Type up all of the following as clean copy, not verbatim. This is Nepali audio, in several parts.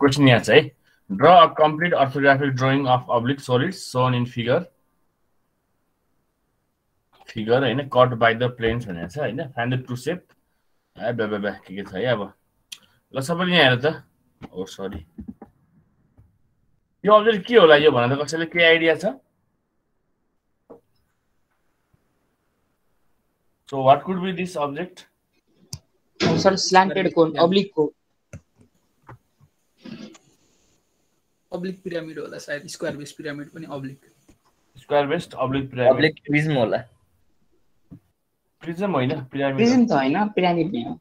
question यहाँ चाहिँ draw a complete orthographic drawing of oblique solids shown in figure हैन cut by the planes भनेको छ हैन find the true shape ए बे बे के छ है अब ल सबैले यहाँ हेर त ओ सरी यो अब्जेक्ट के होला यो भनेर कसैले के आइडिया छ so what could be this object sir slanted cone oblique cone oblique pyramid होला सायद स्क्वायर बेस पिरामिड पनि oblique square base oblique pyramid oblique prism होला prism होइन पिरामिड prism त हैन पिरामिड नै हो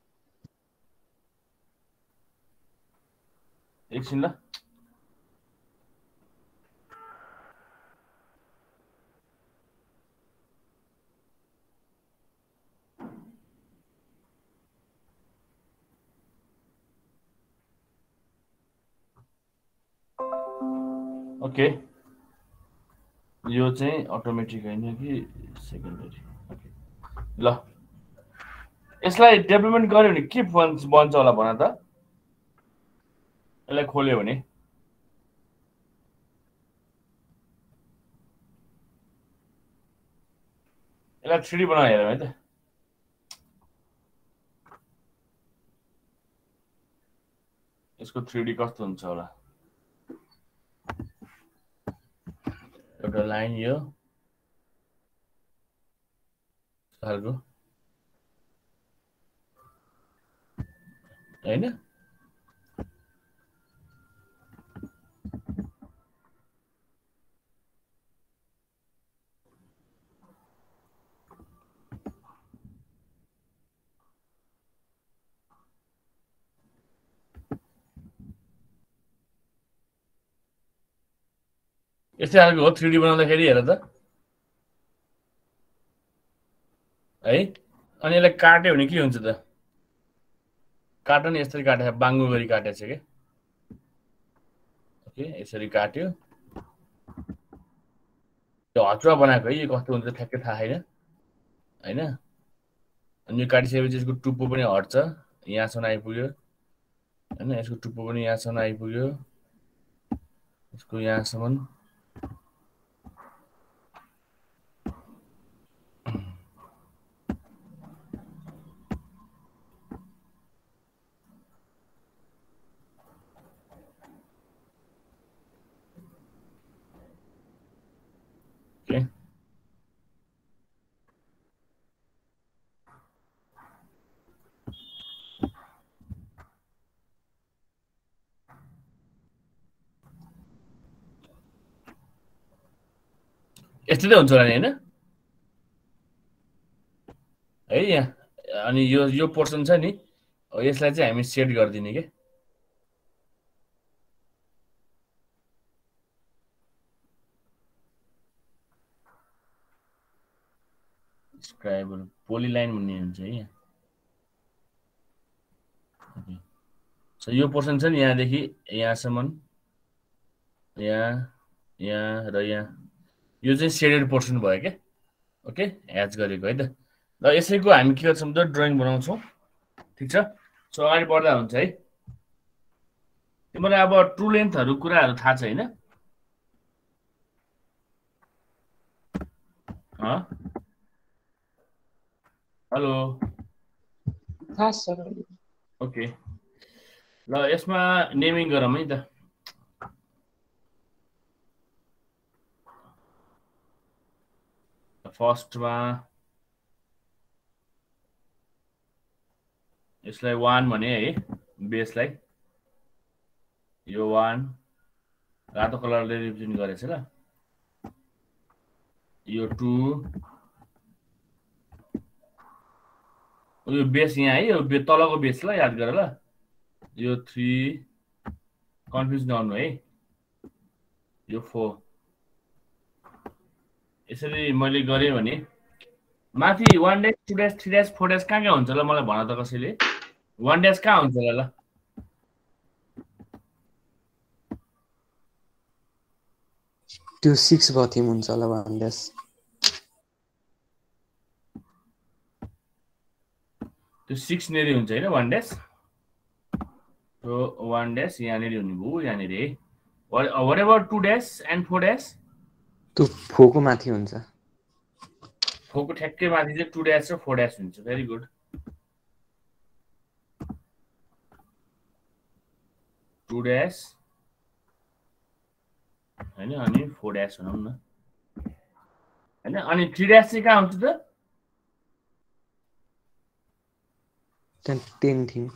एकछिन ल ओके यो चाहिँ अटोमेटिक हैन कि सेकेन्डरी ओके ल यसलाई डेभलपमेन्ट गर्यो भने के बन्छ होला भन त यसलाई खोल्यो भने यसलाई 3D बनाएर हेरौँ है त यसको 3D कस्तो हुन्छ होला एउटा लाइन यो सरको हैन यस्तै हालको हो 3D बनाउँदाखेरि हेर त है अनि यसलाई काट्यो भने के हुन्छ त काट्न यसरी काटे बाङ्गो गरी काटेछ के ओके यसरी काट्यो यो हचुवा बनाएको है यो कस्तो हुन्छ ठ्याक्कै थाहा छैन हैन अनि यो काटिसकेपछि यसको टुप्पो पनि हट्छ यहाँसम्म आइपुग्यो हैन यसको टुप्पो पनि यहाँसम्म आइपुग्यो यसको यहाँसम्म यस्तै हुन्छ होला नि हैन है यहाँ अनि यो यो पोर्सन छ नि यसलाई चाहिँ हामी सेट गर्दिने के स्क्राइबर पोलीलाइन भन्ने हुन्छ है यहाँ सो यो पोर्सन छ नि यहाँदेखि यहाँसम्म यहाँ यहाँ र यहाँ यो चाहिँ शेडेड पोर्सन भयो के ओके ह्याच गरेको है त ल यसैको हामी के गर्छौं त ड्राइङ बनाउँछौं ठीक छ सो अगाडि बढ्दा हुन्छ है तिमीलाई अब ट्रू लेन्थहरु कुराहरु थाहा छ हैन ह हेलो थाहा छ ओके ल यसमा नेमिङ गरौँ है त First one, it's like one money, eh? Base like you one, that color revision got a seller. You two, you base in a bit taller base like that girl. You three, confused down way. You four. यसरी मैले गरे भने माथि 1 डैश 2 डैश 3 डैश 4 डैश कहाँ कहाँ हुन्छ ल मलाई भन त कसैले 1 डैश कहाँ हुन्छ ल त्यो 6 भथि हुन्छ ल 1 डैश त्यो 6 नेरी हुन्छ हैन 1 dash So 1 dash yani what about 2 dash and 4 dash? To Foku Mathi Unsa. Foku Tekke Mathi is 2 dash or 4 dash. Very good. 2 dash. I know, 4 dash. And on 3 dash count to the 10 thing.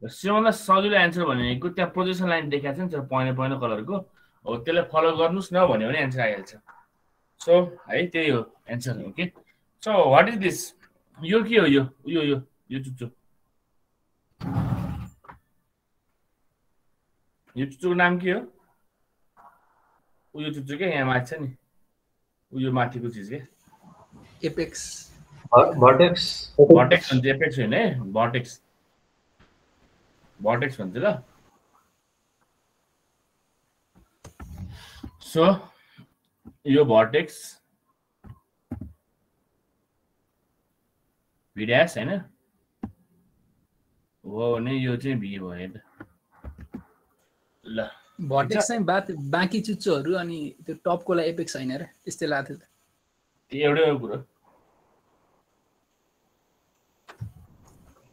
The similar solid answer when a good position line decations or point a color go or telefollow gornus now when you answer answer. So I tell you answer, okay? So what is this? You name you. Apex. Vortex. Vortex and apex in a vortex. Vortex one. So your vortex V dash and oh no, you can be void. Vortex and bath banky chucho, Ruani, the top cola apex signer is still at it.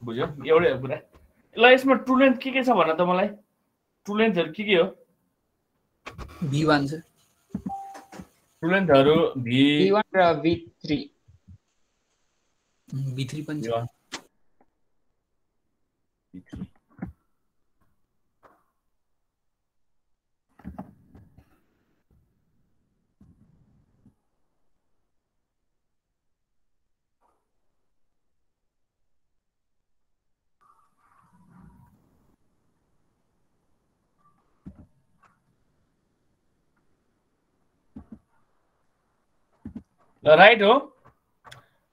बुझ्यो एउटै हो कुरा ल यसमा ट्रू लेन्थ के छ भन त मलाई ट्रू लेन्थहरु के हो v1 छ ट्रू लेन्थहरु v1 र v3 पनि छ right ho.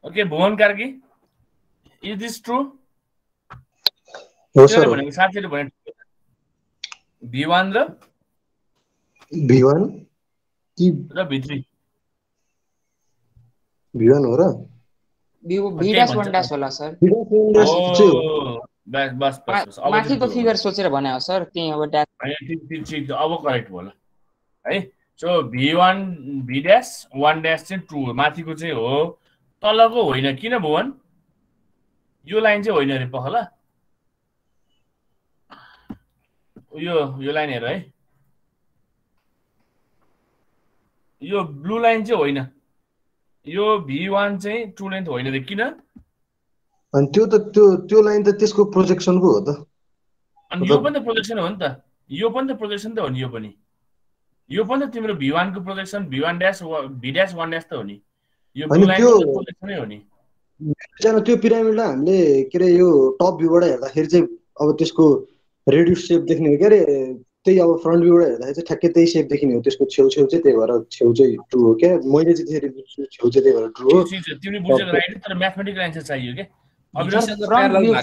Okay, Bhuvan Kargi. Is this true? No, sir. B1 ra? B1? B3. B1 ho ra? B-1-1, sir. Oh, that's Mathi to figure sochera banaya, sir. Correct bola. Right? So B1, B dash, 1 dash and 2. Mathi ko chai ho. Tala ko hoina kina Bhuvan? Yo line chai hoina re pahala. Yo line hera hai. Yo blue line chai hoina. Yo B1 chai true length hoina re kina? And त्यो line ta त्यसको projection ko ho ta. And yo pani ta projection ho ni ta. Yo pani ta projection ta ho ni yo pani. You put the timber B1 को projection B1 dash B dash 1 dash the only. You put the pyramid and they carry you top viewer. Here's our Tisco reduced shape. They can get a front viewer. That's a tackety shape. They can just show they were true. Okay, more is it they were true. The mathematical answers are you get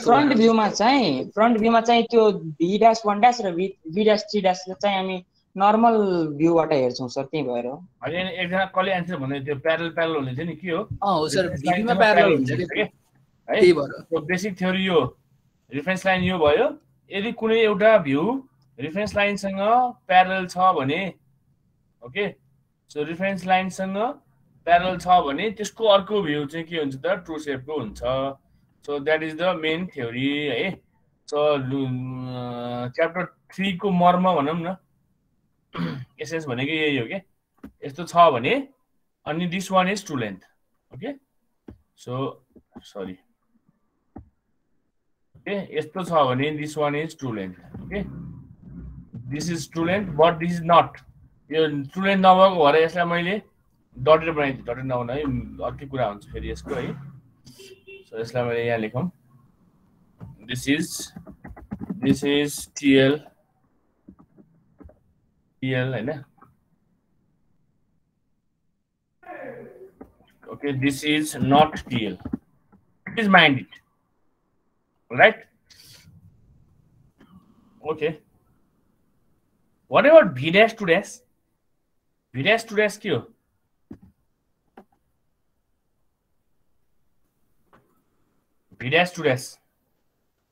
front view much. I front view much. I to B dash 1 dash or B dash 3 dash the time. Normal view what I hear, sir. Again, call answer parallel only. Oh, sir, parallel. So basic theory you reference line you boy. Every kuna view reference line sanga parallel thabane. Okay, so reference line sanga parallel thabane. This ko arko view check you the true shape ko. So that is the main theory. So chapter 3 ko morma vanam na. Essence banega yahi ho ke yesto chha bhane ani this one is true length. Okay, so sorry, okay, yesto chha bhane this one is true length. Okay, this is true length but this is not. Yo true length nabhako bhara yesla maile dotted banai diye. Dotted nabhana arko kura huncha feri yesko hai. So yesla maile yaha lekham this is TL है ना? Okay, this is not TL. Please mind it. Right? Okay. What about B dash 2 dash? B dash 2 dash क्यों? B dash 2 dash.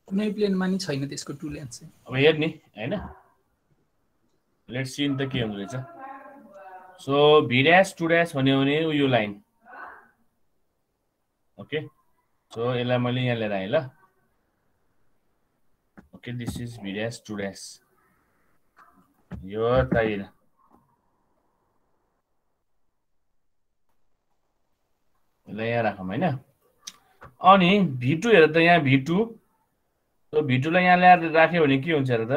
कुनै प्लेनमा नि छैन त्यसको टु लेन्स चाहिँ अब हेर्ने हैन लेट्स सी इन द के हुन्छ सो v-dash 2-dash भन्यो भने यो लाइन ओके सो यसलाई मैले यहाँ लिएर आए ल okay this is v-dash 2-dash यो टाइल यहाँ राखौं हैन अनि v2 हेर त यहाँ v2 So, V2 लाई यहाँ ल्याएर राख्यो भने के हुन्छ र त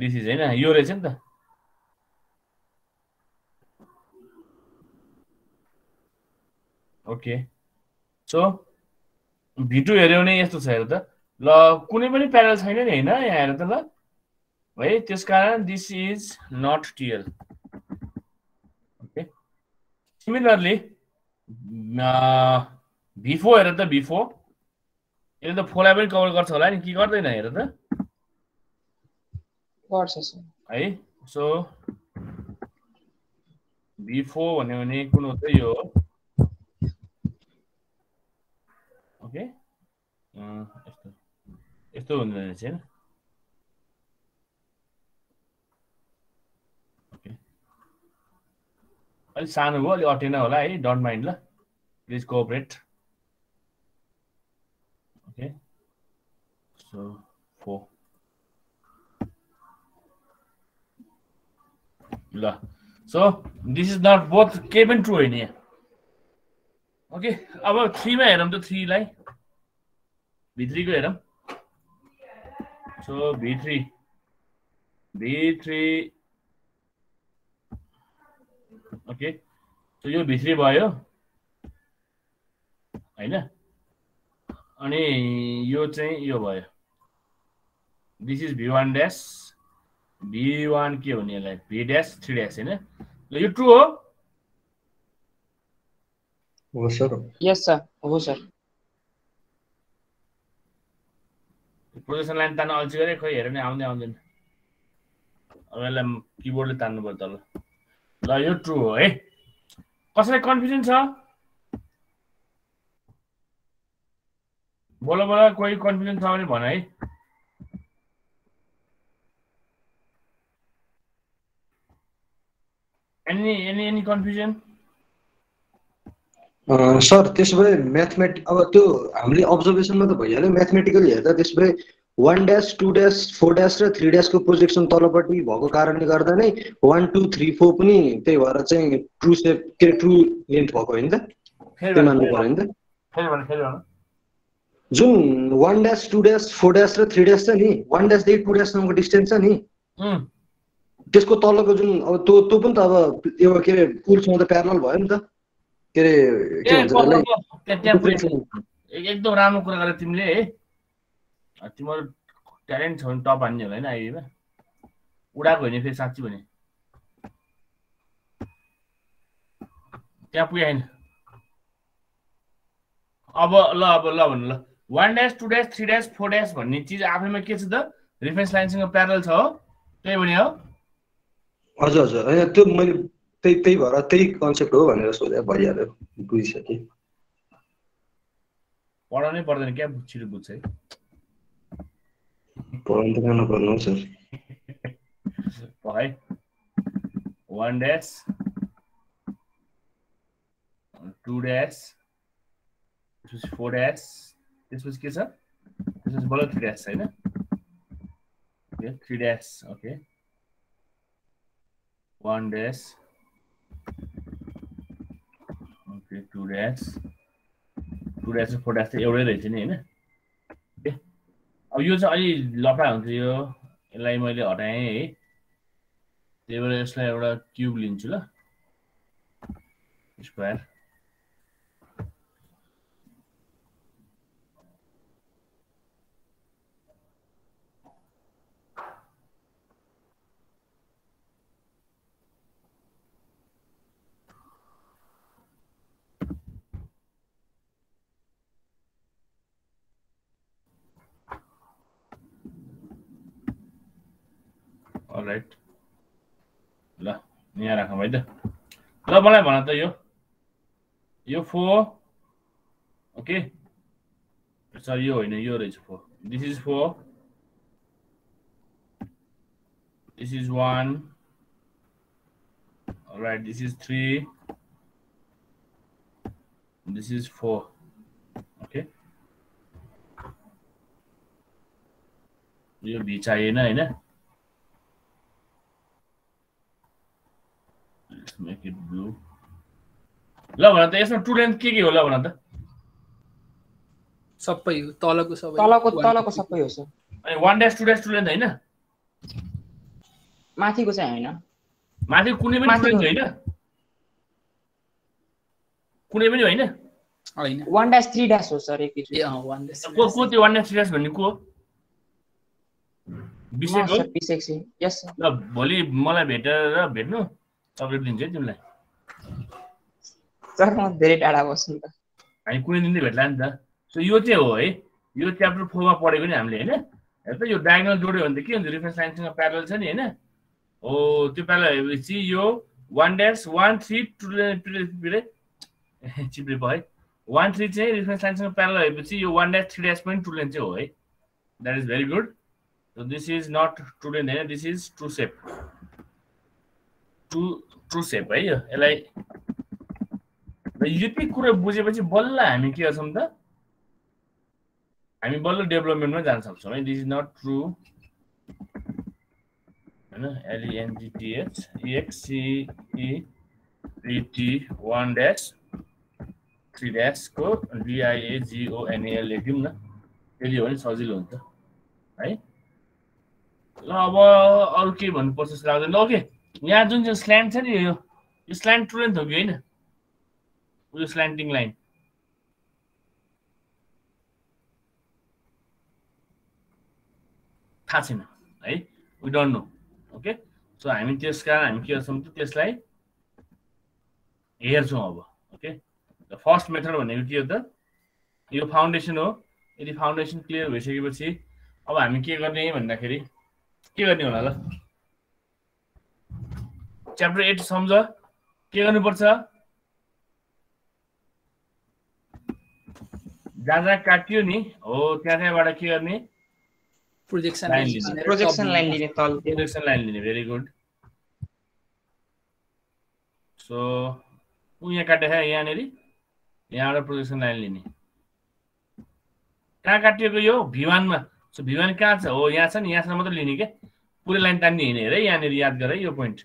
दिस इज हैन यो रहेछ नि त ओके सो V2 हेर्यो भने यस्तो छ हेर त ल कुनै पनि प्यारेलल छैन नि हैन यहाँ हेर त ल है त्यसकारण this is not टियल okay similarly V4 हेर त V4 It is the full average cover got so like you got the night of the horses. I so before when you need to know the yo okay. It's the one okay. I'll sign over the Otina. I don't mind. Please cooperate. Okay, so 4. So this is not both came and true in here. Okay, about 3 madam to 3 like B3 madam. So B3. Okay, so you B3 bio. I know. अनि यो चाहिँ यो भयो this is v1 dash v1 के हुने यसलाई v dash 3 dash हैन ल यो ट्रू हो सर यस सर हो सर प्रोजेक्सन लाइन तान्न अल्छी गरे खै हेर्ने आउँदै आउँदैन अब यसलाई कीबोर्डले तान्नु पर्छ ल ल यो ट्रू हो है कसैलाई कन्फ्युजन छ बोलो बोला कोई कन्फ्युजन था नहीं बनाई any confusion sir this way mathematics अब तो हमले observation में तो भैया ले mathematical ये था this way 1-2-4-3 को projection तल्लो पर भी भागो कारण नहीं करता नहीं 1, 2, 3, 4 पनी ते वाला चाहिए true से के true length भागो इंदा ते मानो भागो इंदा फिर बने Zoom 1-2-4-3 नहीं 1-8-2 नंबर डिस्टेंस है नहीं जिसको ताला का जो तो बंद अब ये वो केरे कूल सोंदे पैरेलल बाय में था केरे एक दो रामों को लगा तीन ले तीमोर टैलेंट होने टॉप आने वाला है ना ये में उड़ा कोई नहीं फिर साथी बने क्या पूछा है अब ला 1-2-3-4 भन्ने चीज आफैमा के छ त रेफरेन्स लाइनसँग प्यारेलल छ हो त्यही भने हो हजुर हैन त्यो मैले त्यही भएर त्यही कन्सेप्ट हो भनेर सोधे भइहाल्यो बुझिसके पढ्नै पर्दैन के छिटो बुझ्छ है पढ्न त गर्न पर्नु सर भाइ 1-2-4-S this was kisa this is bolo 3-S hai na okay 3-S okay 1-S okay 2-S 4-S एउटै रहेछ नि हैन ओके अब यो चाहिँ अलि लफडा हुन्छ यो यसलाई मैले हटाए है त्यही भएर यसलाई एउटा क्यूब लिन्छु ल स्क्वायर राइट ल यहाँ राखौं है त ल मलाई भन त यो 4 okay Sorry, your is 4. This is 4. This is 1. All right, this is 3. This is 4. Okay. You be China. Let's make it blue. Love, there's no two length kick you love another. Supply, Talaco, and 1-2-2 length. Matthew was Aina. Matthew couldn't even Aina. Couldn't 1-3 sorry. Yeah, 1-3. What the 1-3 when you go? B6. Yes, sir. The bully mola better, bed no. I couldn't in the Atlanta. So you tell away, you chapter Puma Podigan, after you diagonal duty on the key and the reference lines of parallels and in. Oh, Tipala, we see you 1-1-3 cheaply boy. 1-3 reference lines of parallel, we see you 1-3.2 away. That is very good. So this is not true length, this is true shape. True shape, right? Like the UP could have Bujabachi Bolla, I mean, here some the I mean, Bolla development was answered. So this is not true. LENGTH EXCEPT 1-3 code DIAGONAL is Hozilon, right? Lava or Kibon process rather okay. Yeah, don't just slant you. You slant to length again with a slanting line. Thasina, right? We don't know. Okay, so I'm in this car, I'm here something just like here's over. Okay, the first method when you hear the your foundation or the foundation clear, which you will see. Oh, I'm here and Nakari. Give a new another. Chapter 8 sums are given reports are Jaza Katuni. Oh, Tata Vadakirni projection line. Projection line. Projection line. Very good. So, we cut a hair yaneri. Yana projection line. Kakatio, Bivan. So, Bivan cats. Oh, yes, and yes, another lineage. Put a line than in a ray and a yadgara. Your point.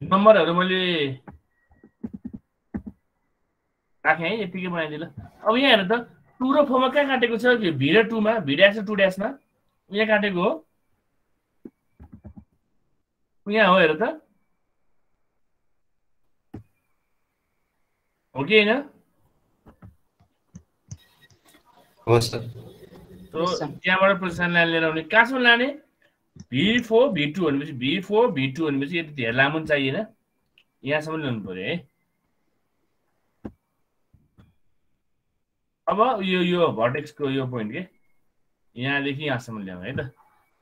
Number normally okay, pick up my oh, yeah, the two of Homaca category, Bira two ma, Bida 2-ma. We can't go. We are okay, na? Awesome. So, what person line B4, B2, and which B4, B2, and which is the alarm on yes, I'm going about your vortex, your point. Yeah,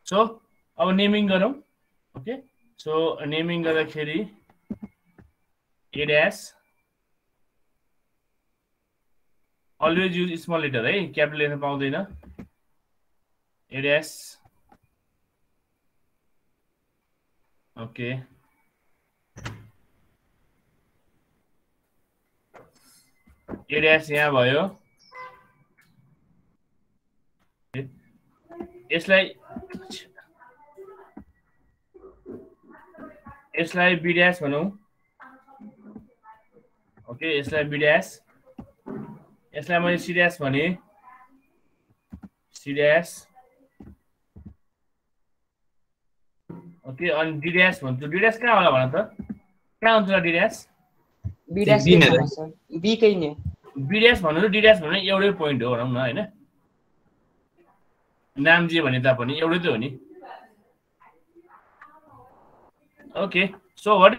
so, our naming okay? So, naming the it as always use small letter, right? Capital letter pound in it is okay. It is yeah, boyo. It's like B dash, manu. Okay, it's like B dash. यसलाई मैले C dash भने C dash ओके अनि D dash भन्छु D dash कहाँ होला भन त कहाँ हुन्छ D dash B dash B कै नि B dash भन्नु र D dash भन्नु एउटै point हो भनौं न हैन नाम जे भने तापनि एउटै त हो नि ओके सो व्हाट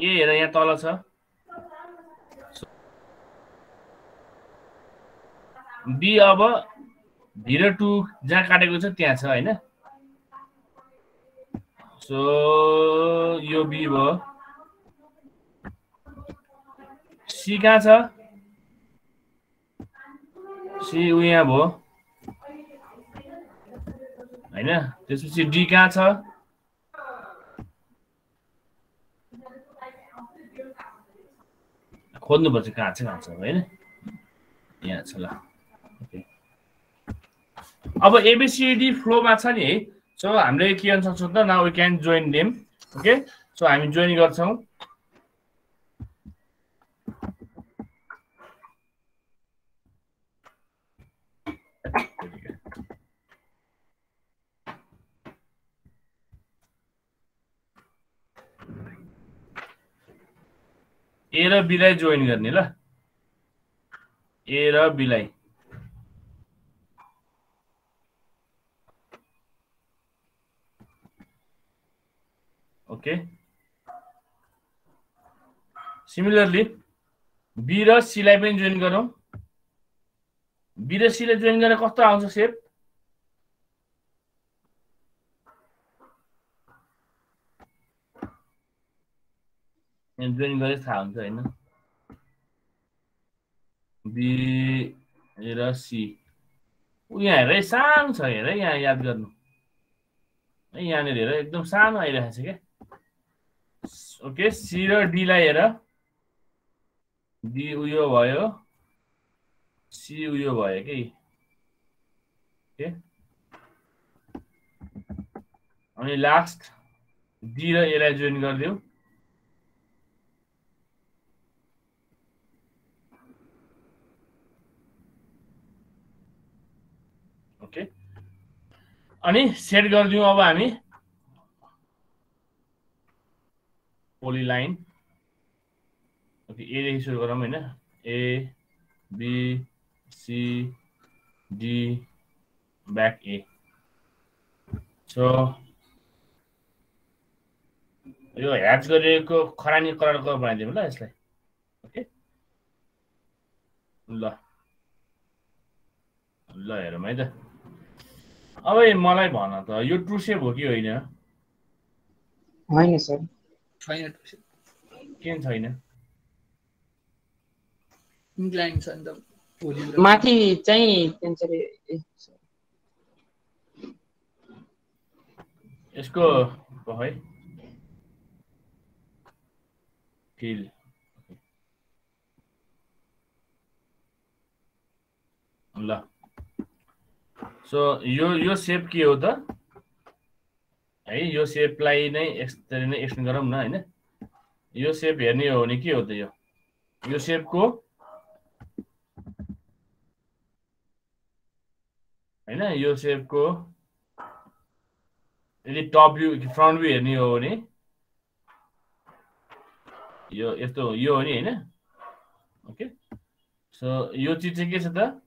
ए हेर यहाँ तल छ B अब 02 जहाँ काटेको छ त्यहाँ छ हैन सो यो B भयो C कहाँ छ C उ यहाँ भयो हैन त्यसपछि D कहाँ छ खोज्नु पर्छ कहाँ छ हैन यहाँ छ ल अब ABCD flow मा छ नि so हामीले के गर्न सक्छौ त now we can join them okay so हामी join गर्छौं A र B लाई join गर्ने ल A र B लाई Okay. Similarly, B र C लाई पनि join गरौं B र C लाई join गरे कस्तो आउँछ shape एन्ड join गरे थाहा हुन्छ हैन B र C उ यहाँ हेरे सानो छ हेरे यहाँ याद गर्नु है यहाँ नि हेरे एकदम सानो आइरहेको छ के Okay, C र D लाई हेर D उयो भयो C उयो भयो के के अनि लास्ट D र A लाई जोइन गर्दियौ ओके अनि सेट गर्दियौ अब हामी Polyline. Okay, A देखि सुरु गरौँ हैन A B C D back A. So यो ह्याच गरेको खरानी कलरको बनाइदिउँ ल यसलाई. Okay? ल. ल हेरौँ है त. अब मलाई भन त यो ट्रू सेप हो कि होइन? हैन sir. Fine. Can China? Inclines and the Mati China can say Let's go. Boy. Kill. Allah. So you shape Kyoto. है यो शेपलाई नै यसरी नै एक्सटेन्ड गरौँ न हैन यो शेप हेर्ने हो भने के हो त यो यो शेपको हैन यो शेपको यदि टप भ्यू फ्रन्ट भ्यू हेर्ने हो भने यो यस्तो यो हो नि हैन ओके सो यो चिज चाहिँ के छ त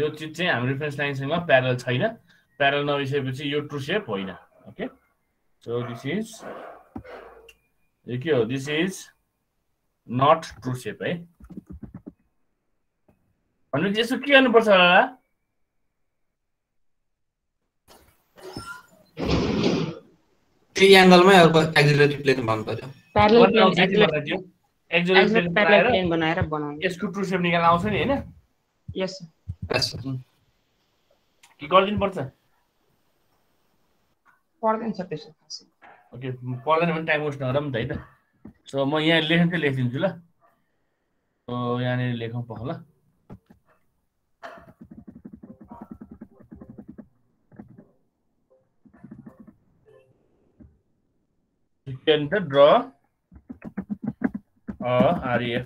यो चिज चाहिँ हाम्रो रेफरेन्स लाइनसँग प्यारेलल छैन Parallel now is a true shape. Okay, so this is not true shape. Eh? And we just okay on person. Triangle में auxiliary plane बनता है. Parallel plane. Auxiliary plane बनाया रब बनाना. इसको true shape निकालना होता है ना? Yes. Yes. कि कॉलेज पढ़ता है? Important subject. Okay, important time was not done. So, my late relation, Jula. So, Yanni Lekham Pahola. You can draw a RE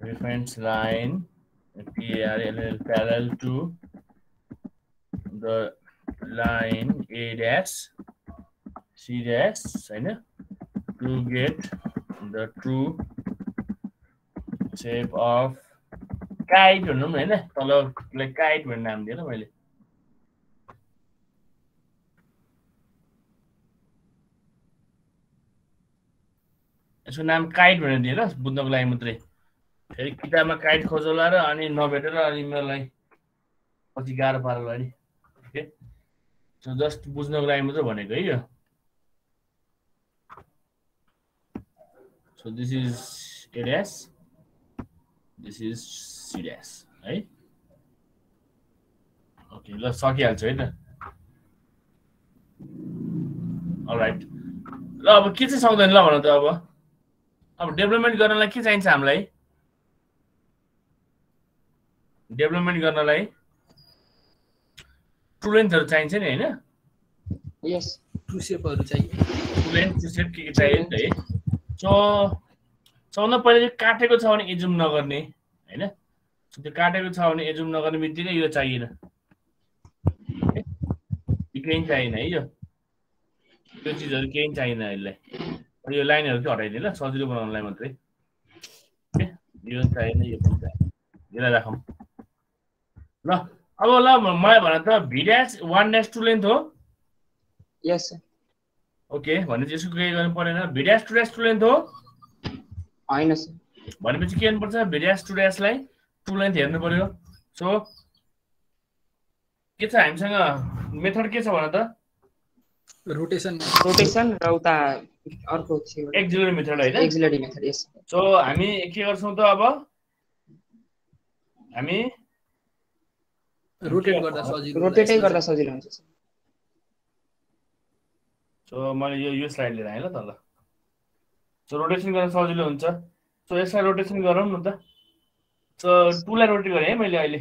reference line PARLL parallel to. The line A dash C dash to get the true shape of kite or no, color like kite when I'm there. So now I'm kite when I'm there. Buddha Glamutri. किताबमा काइट खोजौला र अनि नभेटेर अनि मलाई पछि गाह्रो पार्ला नि ओके सो जस्ट बुझ्नको लागि मात्र भनेको है यो so this is ADS this is CDS है ओके ल सकिहाल्छ हैन अलराइट ल अब के चाहिँ सक्दैन ल भन त अब डेभलपमेन्ट गर्नलाई के चाहिन्छ हामीलाई डेभलपमेन्ट गर्नलाई टुलेन्टहरु चाहिन्छ नि हैन यस टुसेपहरु चाहिए टुलेन्ट टुसेप के चाहिए नि है सो सबभन्दा पहिले काटेको छ भने एजुम नगर्ने हैन त्यो काटेको छ भने एजुम नगर्ने बित्तिकै यो चाहिएन केही चाहिएन है यो त्यो चीजहरु केही चाहिएन यसलाई यो लाइनहरु चाहिँ हटाइदिए ल सजिलो बनाउनलाई मात्रै ओके यो चाहिएन यो चाहिएन यसलाई राखौं ल अब ल मलाई भन त v-1 टु लेन्थ हो यस सर ओके भनेपछि यसको के गर्नु पर्दैन v-2 टु लेन्थ हो हैन सर भनेपछि के गर्नु पर्छ v-2 लाई टु लेन्थ हेर्नु पर्यो सो के छ हामीसँग मेथड के छ भन त रोटेशन रोटेशन र उता अर्को थियो एक्सिलरी मेथड हैन एक्सिलरी मेथड यस सो हामी के गर्छौं त अब हामी रोटेट गर्दा सजिलो हुन्छ सो मैले यो स्लाइड लिएर आए ल तल सो रोटेशन गर्न सजिलो हुन्छ सो यसलाई रोटेशन गरौँ न त सो 2 लाई रोटेट गरे है मैले अहिले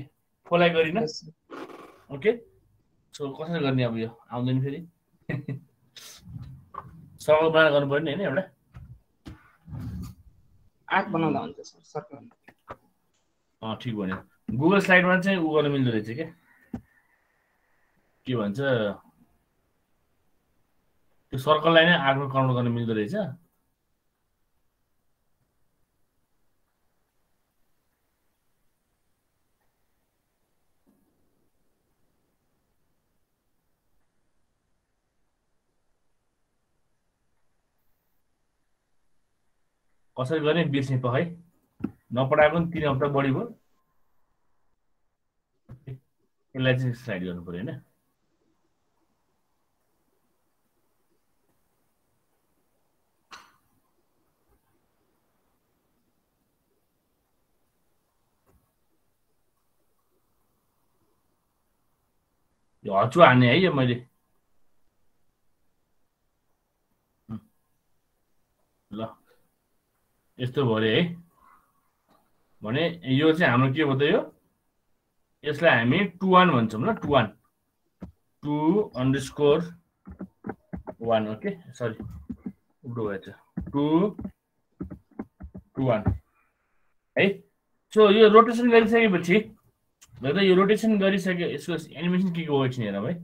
4 लाई गरिन ओके सो कसरी गर्ने अब यो आउँदैन फेरि सर्कल बनाएर गर्नु पर्यो नि हैन एउटा आर्क बनाउँदा हुन्छ सर सर्कल अ ठीक भन्यो Google slide one thing, Google will do it. You want to circle line, I will come on the middle of the also learning business by no problem. King of the body work. Let's slide on for it. You are trying to hear me. It's the worry. Money, you say, I'm not here with you. Yes, I mean 2-1-1, so not 2-1. 2_1, okay. Sorry. Do it. 2-1. Hey, so your rotation very second, but your rotation very second is animation kick over here away.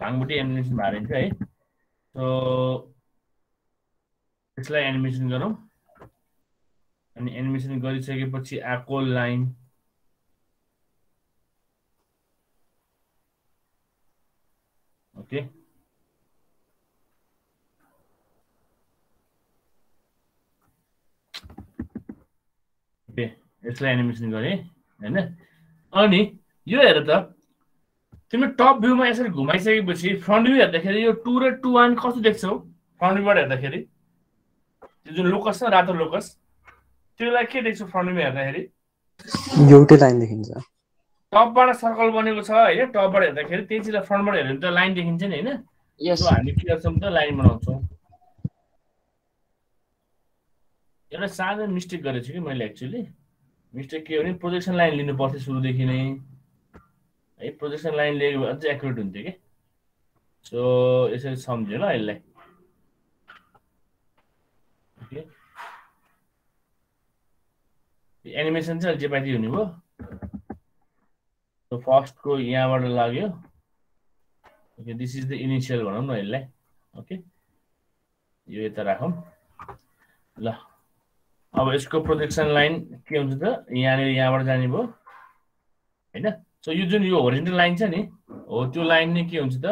Tanguti animation marriage, right? So it's like animation girl and animation girl is second, but she a call line. Okay. Okay. It's like animation going on. Only you are the top view myself. My second, but she front view at the carrier 2-1 cost deck so front view at the carry. Did you look us or rather locus? Till I kid it's front view at the head. You to line the hinge. Top bar circle one was high, top bar at the head, this is a former and the line the engine in it. Yes, I need to have some of the lineman also. You're a silent mistake, got it actually. Mistake your position line in the process through the hinge. A position line lay was accurate in the so it is some July like okay. The animations are Japan universe. So first go yaamबाट लाग्यो okay this is the initial one no यसलाई okay यो यता राखौं ल अब यसको प्रोजेक्सन लाइन के हुन्छ त यहाँ यहाँबाट जाने भो हैन सो यो जुन यो होरिजन्टल लाइन छ नि हो त्यो लाइन नै के हुन्छ त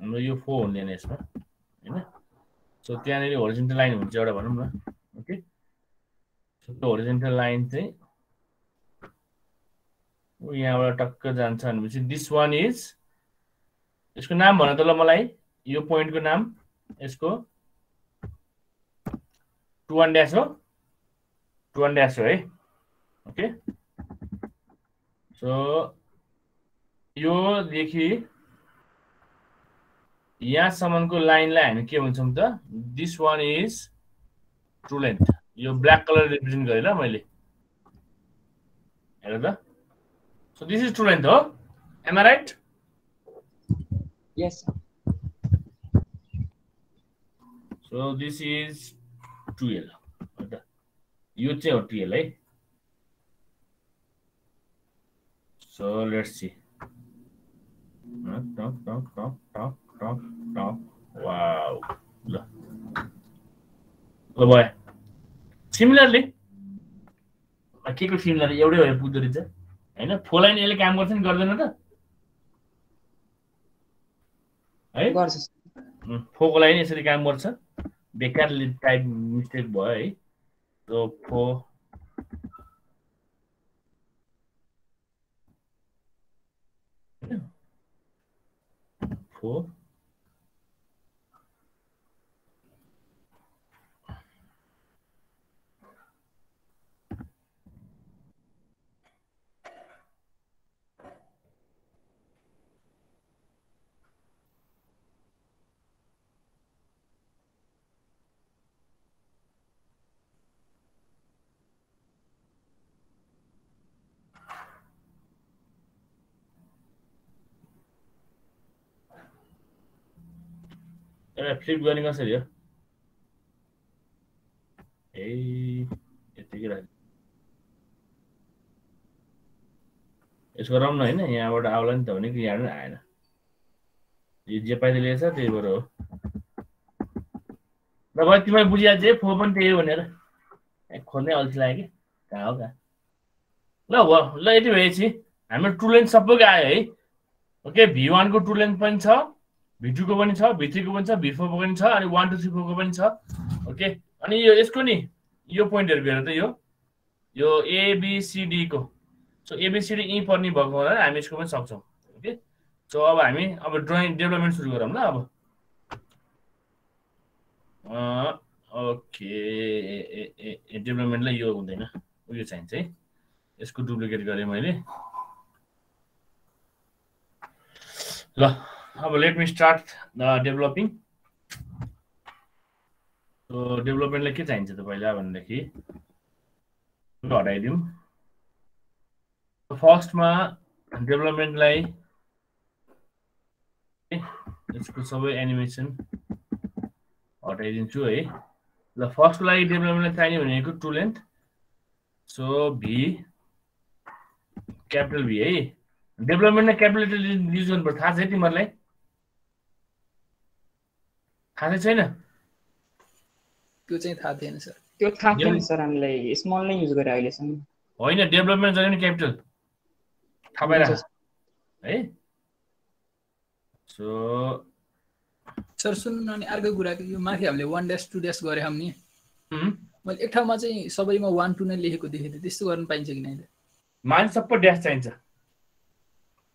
हाम्रो यो 4 हुँदैन यसमा हैन सो त्यहाँ नै होरिजन्टल लाइन हुन्छ एउटा भनौं न okay So the horizontal line thing, we have a Tucker's answer, which is this one is. इसको नाम भन्न त ल मलाई यो point को नाम इसको 2-1 dash हो 2-1 dash हो है okay so यो देखिए यहाँ सम्म को line line के भन्छौं त this one is true length यो black color represent गरेर मैले हेर त so this is true length हो am I right? Yes, sir. So this is 2L. You say 2L, eh? So let's see. Wow. Oh boy. Similarly, I keep it similar. Every way, put the result. I know. Full line L cam version, got another. Hey, four line is a game words. They can type mistake boy. So four four flip going on here. Hey, it's got on nine. Yeah, what I want to make Yana. Did you pay the laser? They were about my Buja Jip, open day owner. A corner like it. No, later, wait. I'm a true length supper guy. Okay, B1 go true length points up. B2 को पनि छ B3 को पनि छ B4 को पनि छ अनि 1 2 3 4 को पनि छ ओके अनि यो यसको नि यो प्वाइन्टहरु हेर त यो यो A B C D को so A B C D यी पर्ने भएको होला हामी यसको पनि सक्छौ ओके सो अब हामी अब ड्राइङ डेभलपमेन्ट सुरु गरौँ ल अब ओके डेभलपमेन्टलाई यो हुँदैन उयो चाहिन्छ है यसको डुप्लिकेट गरे मैले ल let me start developing. So development like it changes the pillar one the key. Not ideal. So first ma development like let's go some animation or agent to a the first like development tiny when you could two length. So B capital B a development capital use one but has it in my life. How did you know? Good thing happened, sir. Good happened, sir. I'm like small names. Good idea. Oh, in a development in capital. Hey, so sir, soon on Argo Gurak, you might have 1-2 days. Go ahead. Well, it how much somebody 1-2 could hit this one pine sign. Mine support dash change.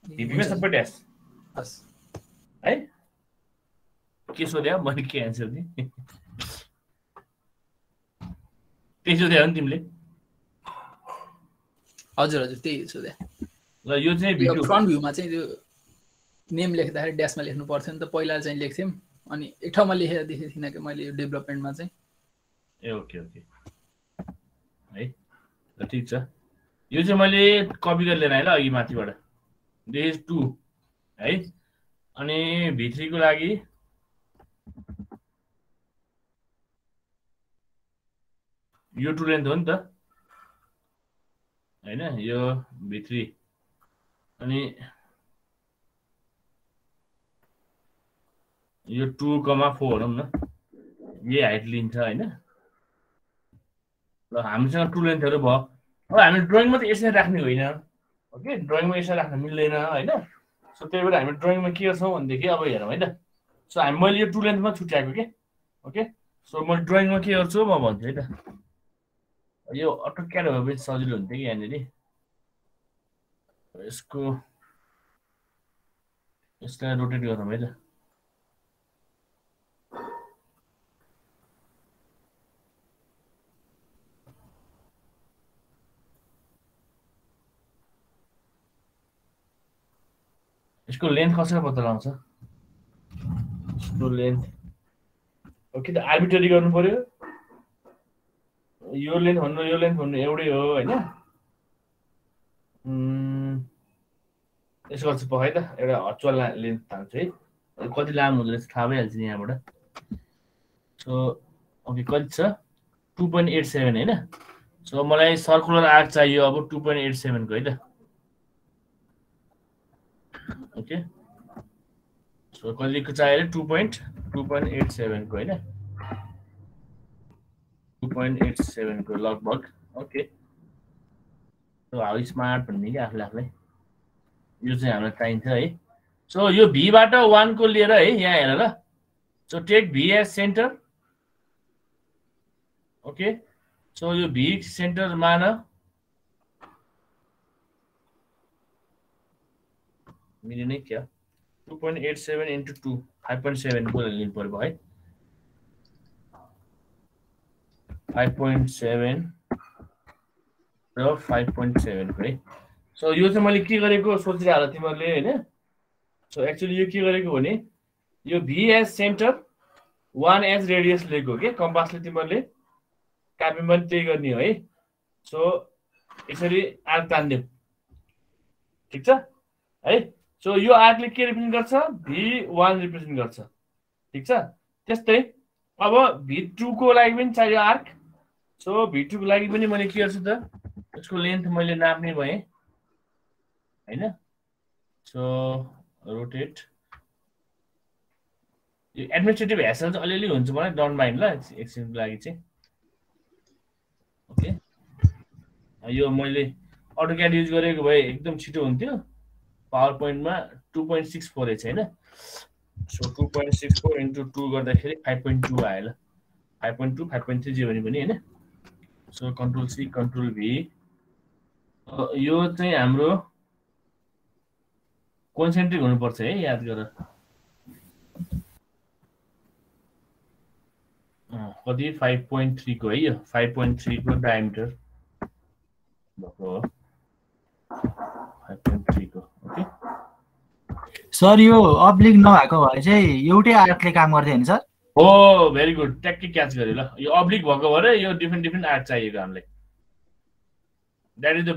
DPS support dash. Hey. Kiss with them, one can answer me. This is the ultimate. Other days, so there. You say your front view, much name like that decimal in person, the poilers and like him. On it, normally here, this is in a development, much. Okay, okay. Right, the teacher. Usually copy the Lenella, you match order. This is 2, right? On a B3 Gulagi. You two length on the I know your B3 and you 2,4 on the yeah, I didn't know. I'm not 2 length of all. I'm drawing with is an acne. Okay, drawing my shot at a million. I know. So they were I'm drawing my key or so on the gear away. So I'm only 2 length much to check. Okay, okay. So my drawing my key or so. यो अटोक्याड भए पनि सजिलो हुन्थ्यो कि यानेरी यसको यसलाई रोटेट गरौँ है त इसको लेंथ कसरी पत्ता लगाउँछ इसको लेंथ ओके त आर्बिट्रेरी गर्नु पर्यो यो लेंथ भन्नु एउटै हो हैन यसो गर्छ पखाइ त एउटा हर्चुअल लेंथ थाल्छ है कति लामो हुन्छ त्यसो थाहा भइहाल्छ यहाँबाट सो ओके कति छ 2.87 हैन सो मलाई सर्कुलर आर्क चाहियो अब 2.87 को है त ओके सो कति को चाहियो 2.87 को हैन 2.87 को लगभग ओके सो हाउ स्मार्ट भन्ने के आफुले आफुले यो चाहिँ हामीलाई चाहिन्छ है सो यो v बाट 1 को लिएर है यहाँ हेर ल so take v as centre okay so यो v सेन्टर मान मिले नहीं क्या 2.87 into 2 5.7 को लेन पर भाई 5.7 र 5.7 भाई सो यो चाहिँ मैले के गरेको सोचिरहेको तिमीहरुले हैन सो एक्चुअली यो के गरेको भने यो v as centre 1 as radius लेको के कम्पासले तिमीहरुले कापीमा त्यही गर्ने हो है सो यसरी आर्क तान्दै ठीक छ है So यो आर्कले के रिप्रेजेन्ट गर्छ v1 रिप्रेजेन्ट गर्छ ठीक छ त्यस्तै अब v2 को लागि पनि चाहियो आर्क सो v2 को लागि पनि मैले के गर्छु त यसको लेन्थ मैले नाप्ने भए हैन सो रोटेट यो एडमिनिस्ट्रेटिभ ह्यासल चाहिँ अलिअलि हुन्छ भने डोन्ट माइन्ड ल एकछिनको लागि चाहिँ ओके यो मैले अटोक्याड युज गरेको भए एकदम छिटो हुन्थ्यो PowerPoint ma 2.64 है हैन सो 2.64 into 2 गर्दाखेरि 5.2 आयो ल 5.2 5.3 जे भने पनि हैन so control C control V यो चाहिँ हाम्रो कन्सेन्ट्रिक हुनु पर्छ है याद गर कति 5.3 को है यो 5.3 को डायमिटर भएको हो 5.3 को ओके सर यो अब्लिक नभएको भए चाहिँ एउटै आर्कले काम गर्थे हैन सर ओ भेरी गुड ट्याक्कै क्याच गरे ल यो अब्लिक भएको भरे यो डिफरेंट डिफरेंट आर्क चाहिएको हामीलाई that is the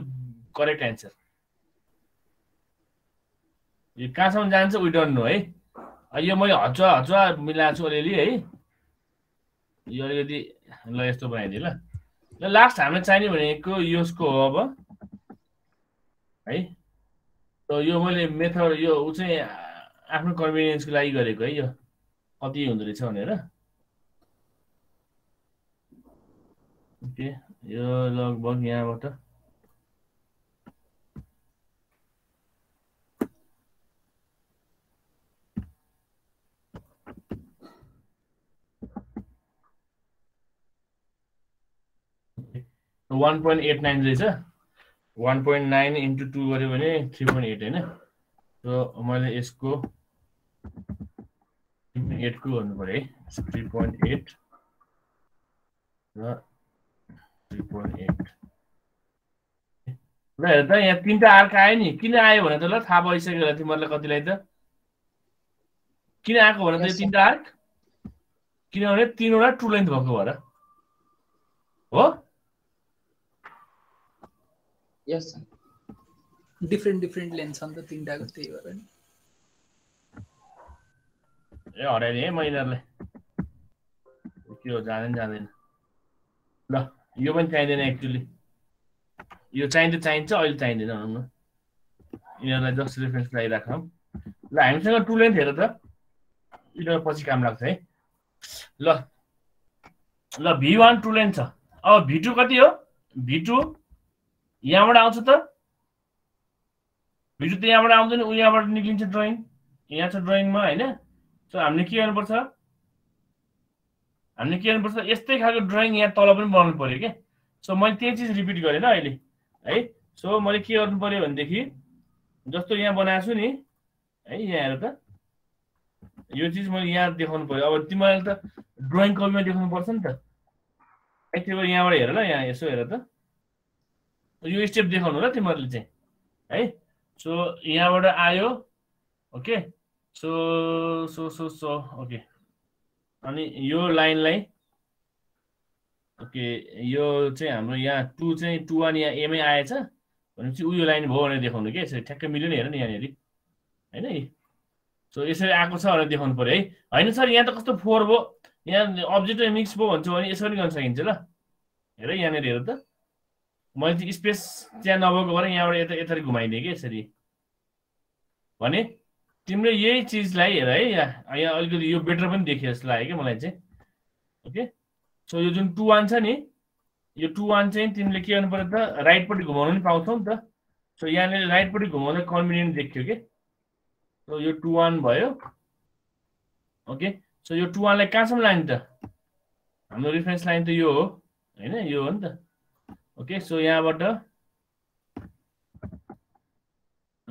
correct answer यो कहाँसम्म जान्छ वी डोन्ट नो है यो मैले हचुवा हचुवा मिलाउँछु अलिअलि है यो अलिकति ल यस्तो बनाइदिए ल ल लास्ट हामीलाई चाहिने भनेको यसको हो अब है तो यो मैले मेथड यो उ चाहिँ आफ्नो कन्भिनियन्स को लागि गरेको है यो कति हुँदो रहेछ भनेर ओके यो लगभग यहाँबाट तो 1.89 रहेछ 1.9 into 2 गरे भने 3.8 हैन सो मैले यसको 3.8 को गर्नु पर्यो है 3.8 र 3.8 ल हेर त यहाँ तीनटा आर्क आयो नि किन आयो भने त ल थाहा भइसक्यो होला तिमीहरुलाई कतिलाई त किन आको भने त तीनटा आर्क किनभने तीनवटा ट्रू लेन्थ भएको भएर हो Yes, sir. Different lengths on the thing that got there, right? Yeah, already. Hey, my darling. Okay, oh, janen. La, you want change then actually. You change the oil change then, no. You know, just reference like that, huh? La, I'm saying two length here, that. You know, posi काम लाग्छ है. La, B1 two length छ. अब B2 कति हो? B2 यहाँबाट आउँछ त भिडियो त यहाँबाट आउँदैन उ यहाँबाट निकलिन्छ ड्राइङ यहाँ छ ड्राइङमा हैन सो हामीले के गर्नु पर्छ यस्तै खालको ड्राइङ यहाँ तल पनि बनाउनु पर्यो के So मैले त्यही चीज रिपीट गरे ल अहिले है सो मैले के गर्नु पर्यो भने देखि जस्तो यहाँ बनाएको छु नि है यहाँ हेर त यो चीज मैले यहाँ देखाउनु पर्यो अब तिमीले त ड्राइङ कपीमा देखाउनु पर्छ नि त है त्यो यहाँबाट हेर ल यहाँ यसो हेर त यो स्टेप देखाउनु होला तिमीहरुले चाहिँ है सो यहाँबाट आयो okay so so so so okay अनि यो लाइन लाई ओके यो चाहिँ हाम्रो यहाँ 2 चाहिँ 21 यहाँ एमै आएछ भनेपछि उ यो लाइन भो भनेर देखाउनु के यसरी ठ्याक्क मिल्यो नि हेर नि यहाँ हेरी हैन नि सो यसरी आको छ भनेर देखाउनु पर्यो है हैन सर यहाँ त कस्तो 4 भो यहाँ अब्जेक्ट र मिक्स भो भन्छ भने यसरी गर्न सकिन्छ ल हेर यहाँ नि हेर त मैले स्पेस त्यहाँ नभएको भएर यहाँबाट यता यतारी घुमाइदिए के यसरी भने तिम्रो यही चीजलाई हेर है यहाँ अलिकति यो बेटर पनि देखियो जस्तो लाग्यो के मलाई चाहिँ ओके सो यो जुन 21 छ नि यो 21 चाहिँ तिमीले के गर्नु पर्यो त राइट पटि घुमाउनु नि पाउँछौ नि त सो यहाँले राइट पटि घुमाउँदा कन्भिनिएन्ट देखियो के सो यो 21 भयो ओके सो यो 21 लाई कहाँसम्म लाने त हाम्रो रेफरेन्स लाइन त यो हो हैन यो हो नि त ओके सो यहाँबाट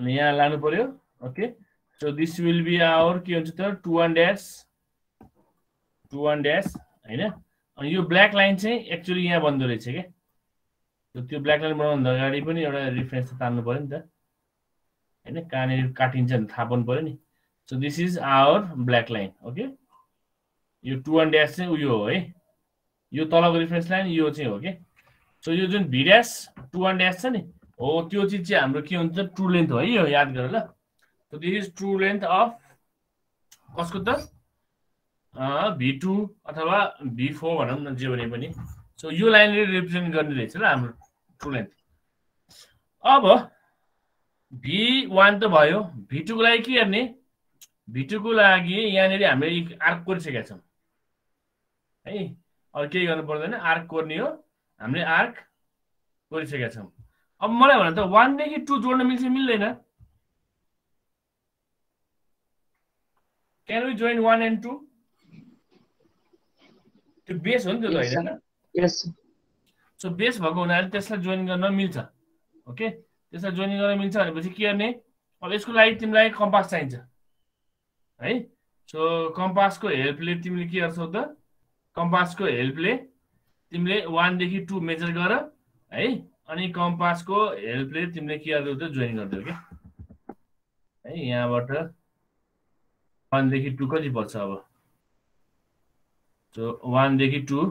यहाँ लानु पर्यो okay so this will be our के हुन्छ त 21 - 21 हैन अनि यो ब्ल्याक लाइन चाहिँ एक्चुअली यहाँ बन्द रहेछ के सो त्यो ब्ल्याक लाइन बनाउन अगाडि पनि एउटा रेफरेन्स तान्नु पर्यो नि त हैन कानेर काटिन्छ नि थाहा पाउनु पर्यो नि so this is our black line okay यो 21 चाहिँ उयो हो है यो तलको रेफरेन्स लाइन यो चाहिँ हो के सो यो जुन v'-21' छ नि हो त्यो चीज चाहिँ हाम्रो के हुन्छ ट्रू लेन्थ हो है यो याद गर ल so this is true length of कसको त v2 अथवा v4 भनौं न जे भने पनि सो यो लाइनले रिप्रेजेन्ट गर्ने रहेछ ल हाम्रो ट्रू लेन्थ अब v1 त भयो v2 को लागि के गर्ने v2 को लागि यहाँ नेरी हामीले आर्क कोरिसकेका छौं है अरु के गर्नु पर्दैन आर्क कोर्ने हो हामीले आर्क गरिसकेका छौं अब मलाई भन त 1 देखि 2 जोड्न मिल्छ मिल्दैन can we join 1 and 2 त्यो बेस हो नि त्यो हैन यस सो बेस भएको हुनाले त्यसलाई जोइन गर्न मिल्छ ओके त्यसलाई जोइन गर्न मिल्छ भनेपछि के गर्ने अब यसको लागि तिमीलाई कम्पास चाहिन्छ है सो कम्पासको हेल्पले तिमीले के गर्छौ त कम्पासको हेल्पले तिमीले 1 देखि 2 मेजर गर है अनि कम्पास को हेल्पले तिमीले के गर्दै त जोइन गर्दै हो के है यहाँबाट 1 देखि 2 कति पर्छ अब सो 1 देखि 2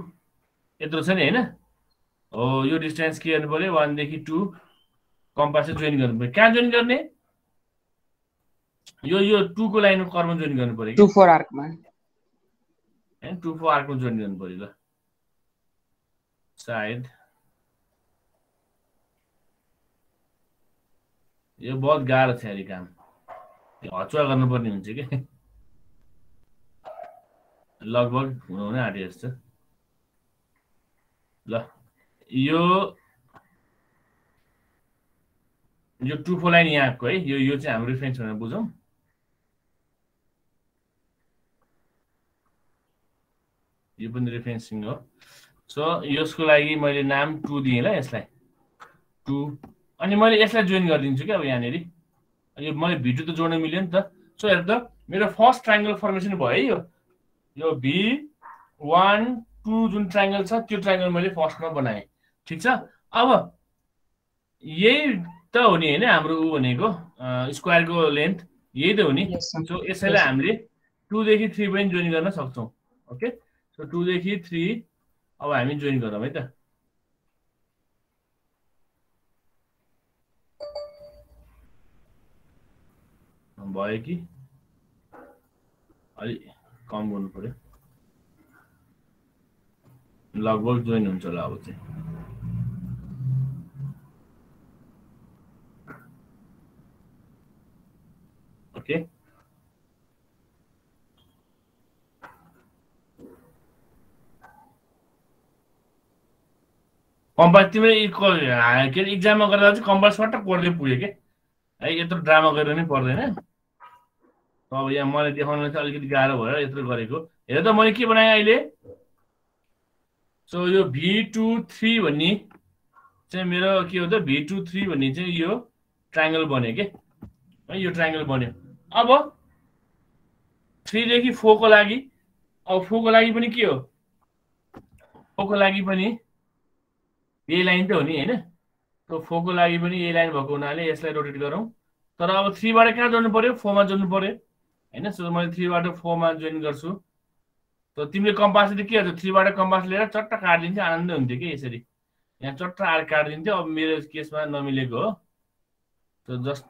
यत्रो छ नि हैन हो यो डिस्टेन्स के गर्नु पर्यो 1 देखि 2 कम्पास से जोइन गर्नु पर्यो कहाँ जोइन गर्ने यो यो 2 को लाइनमा कर्म जोइन गर्नु पर्यो 2 4 आर्क मा हैन 2 4 आर्क को जोइन गर्नु पर्यो ल साइड ये बहुत गाह्रो छ यार काम हचुवा गर्नुपर्ने हुन्छ के लगभग हुन आँटे जस्तो ल यो 2 4 लाइन यहाँको है यो चाहिँ हाम्रो रेफरेन्स भनेर बुझौं यो पनि रेफरेन्सिङ हो सो यसको लागि मैले नाम 2 दिए ल यसलाई 2 अनि मैले यसलाई जोइन गर्दिन्छु के अब यहाँ नेरी यो मैले भिडियो त जोड्न मिल्यो नि त सो हेर त मेरो फर्स्ट ट्रायंगल फर्मेशन भयो है यो यो v1 2 जुन ट्रायंगल छ त्यो ट्रायंगल मैले फर्स्टमा बनाए ठीक छ अब यही त हो नि हैन हाम्रो उ भनेको स्क्वायर को लेन्थ यही त हो नि सो यसैले हामीले 2 देखि 3 पनि जोइन गर्न सक्छौं ओके सो 2 देखि 3 अब हामी जोइन गरौँ है त भयो कि अलि कम गर्नु पर्यो लगभग जोइन हुन्छ होला अब चाहिँ ओके कम्पास तिमी के एग्जाम मा गर्दा चाहिँ कम्पास फट कोर्दै पुगे के है यत्रो ड्रामा गरेर नि पर्दैन अब यहाँ मलाई देखाउन चाहिँ अलिकति गाह्रो भयो यत्रो गरेको हेर त मैले के बनाए अहिले So your B23 बनी चाहे मेरा क्या होता है B23 बनी चाहे यो triangle बनेगे यो triangle बने अब 3 देखी 4 को लागी और 4 को लागी बनी क्या हो 4 को लागी बनी ये लाइन पे होनी है ना तो 4 को लागी बनी ये लाइन भागो ना ले ऐसे रोटेट करूँ तो अब 3 बार क्या जोड़ने पड़े 4 में जोड़ने पड़े है ना तो मैं 3 बार 4 में जोड़ने कर सू So, if you have a compass, you can see the compass. You can see the card. You can see the card. You can see the card. So, just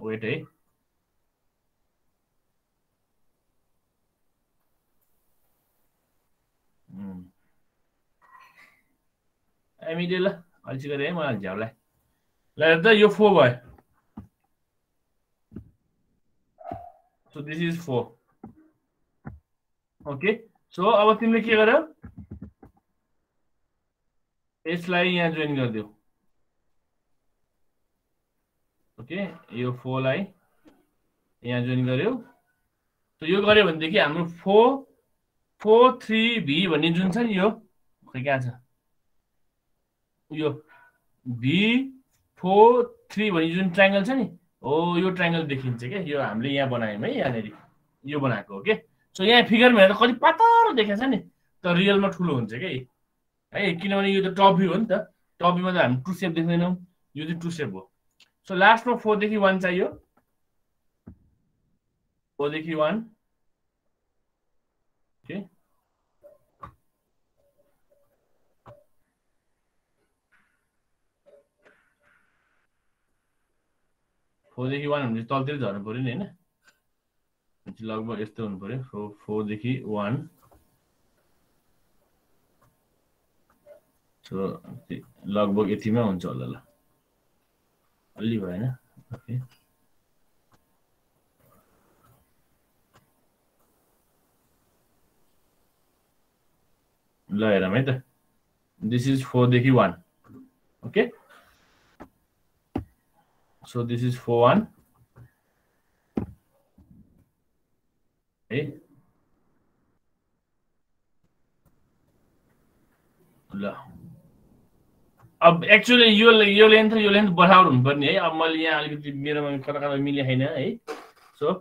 wait. Immediately, I'll see the card. Let's do your 4 by. So, this is 4. Okay, so अब तुमने क्या करा? इस लाइन यहाँ ज्वाइन कर दो, ओके, यो 4 लाइन यहाँ ज्वाइन कर रहे हो, तो यो करे बंदे कि हमने 4 3 B बनी जोन सन यो, क्या था? यो B 4 3 बनी जोन ट्रायंगल सन ही, ओ यो ट्रायंगल देखिए चेके, यो हमले यहाँ बनाए मैं यहाँ नहीं, यो बना को, ओके? So yeah, figure में तो कोई पातारो देखा था नहीं, तो real में ठुलो होने चाहिए, अरे कि ना वाली ये तो top view होना, top view में तो हम true shape देखने ना, ये तो true shape हो, so last में 4 देखी 1 चाहिए, 4 देखी 1, okay, फोर देखी 1 हमने तो अलग जाने पड़े नहीं ना लगभग इस तरह पर है, तो 4 देखी 1, तो लगभग इतने में उनचाल लगा, अली भाई ना, ओके, लाये ना मैं तो, this is 4 देखी 1, okay, so this is 4 1 ला अब एक्चुअली यो लेंथ बढ़ाउनु हुनुपर्ने है अब मैले यहाँ अलिकति मेरोमा कता मिले हैन है सो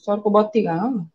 सर को बत्ती का हाँ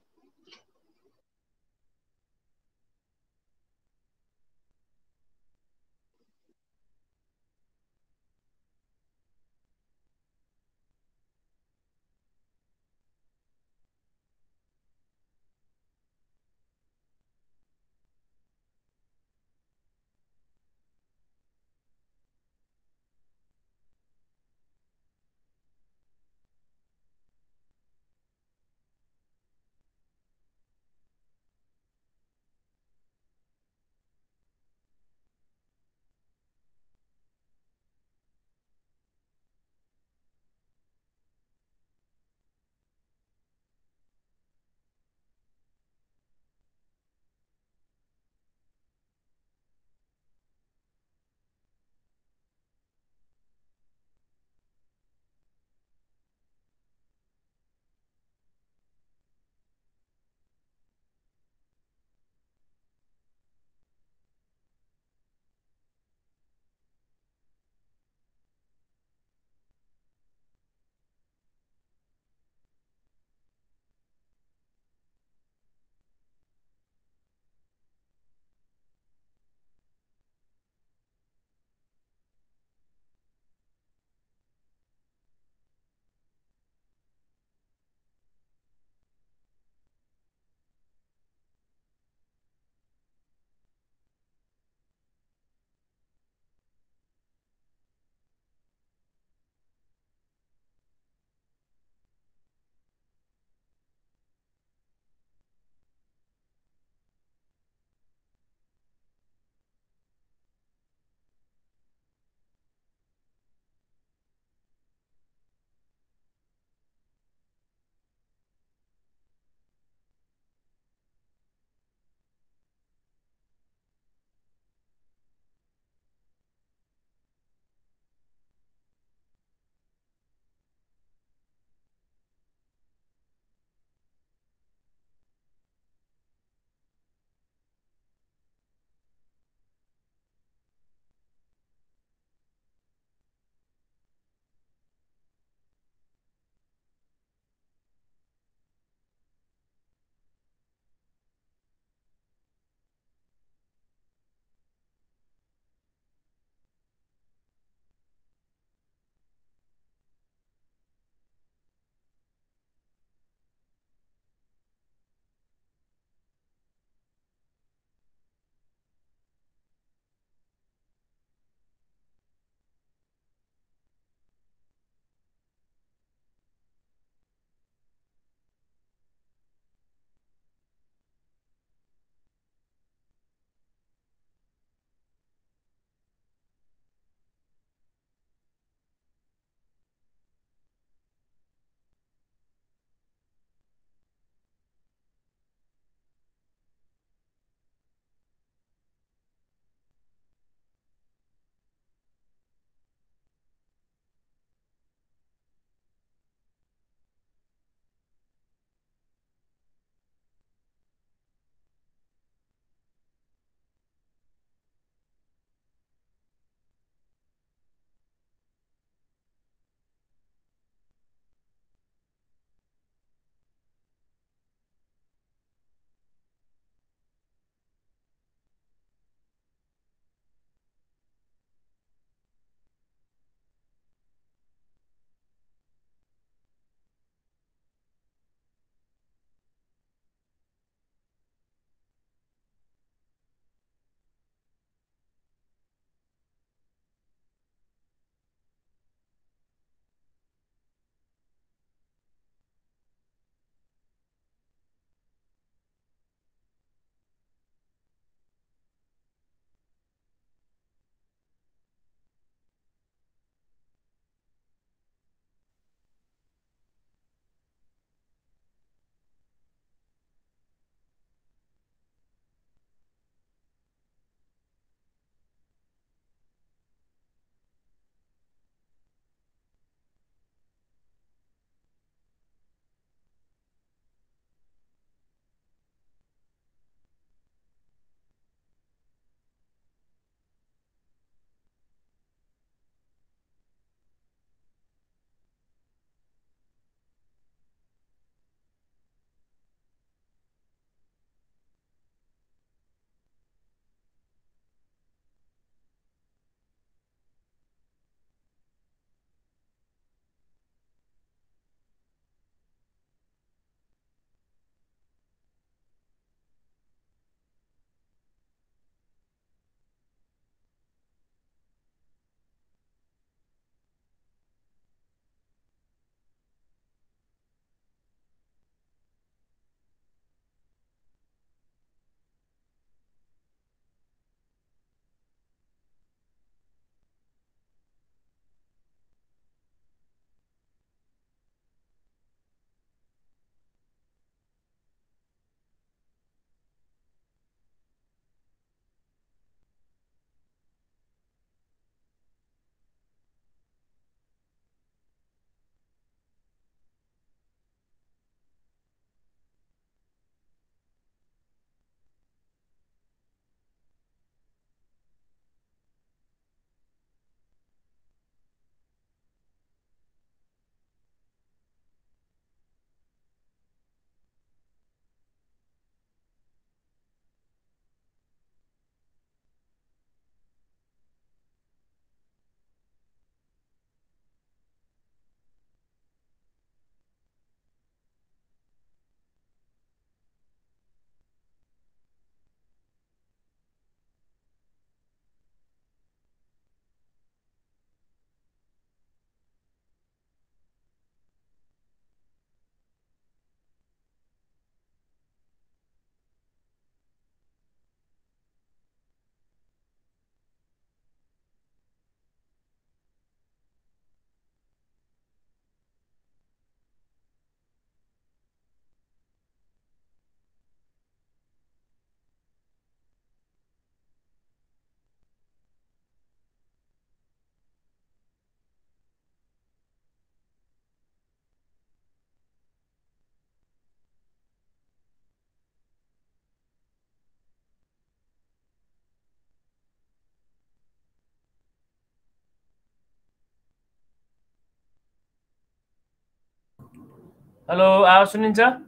Hello, Suninja?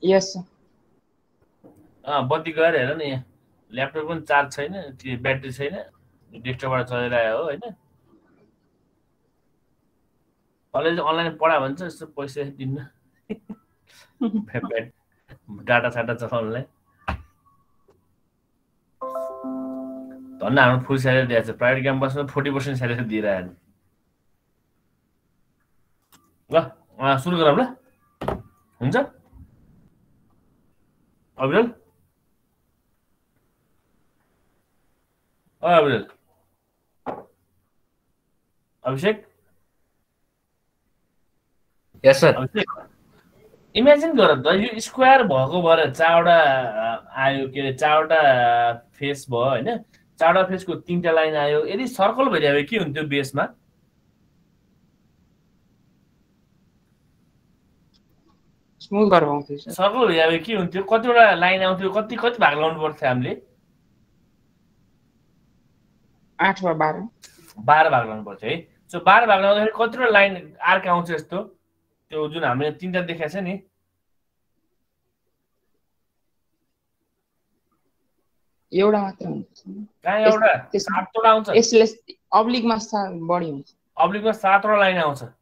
Yes, sir. Bodyguard, laptop on charge, battery, disturb college online dinner. Data online. Now, full salary as a private campus, 40% salary. Diran. Well, Surgabla? Hunza? Abdul? Abdul? Abhishek? Yes, sir. Abhishek. Imagine you square ball a chowder, I get a chowder face ball. Chart of his good thing line. It is circle with a vacuum to be a smart. Small girl, circle with a vacuum to cut a line out to cut the cut back loanward family. At for bar bar background, eh? So bar background, cultural line are counts to Junam, think that they has any. It's less oblique mass body. Oblique mass line answer.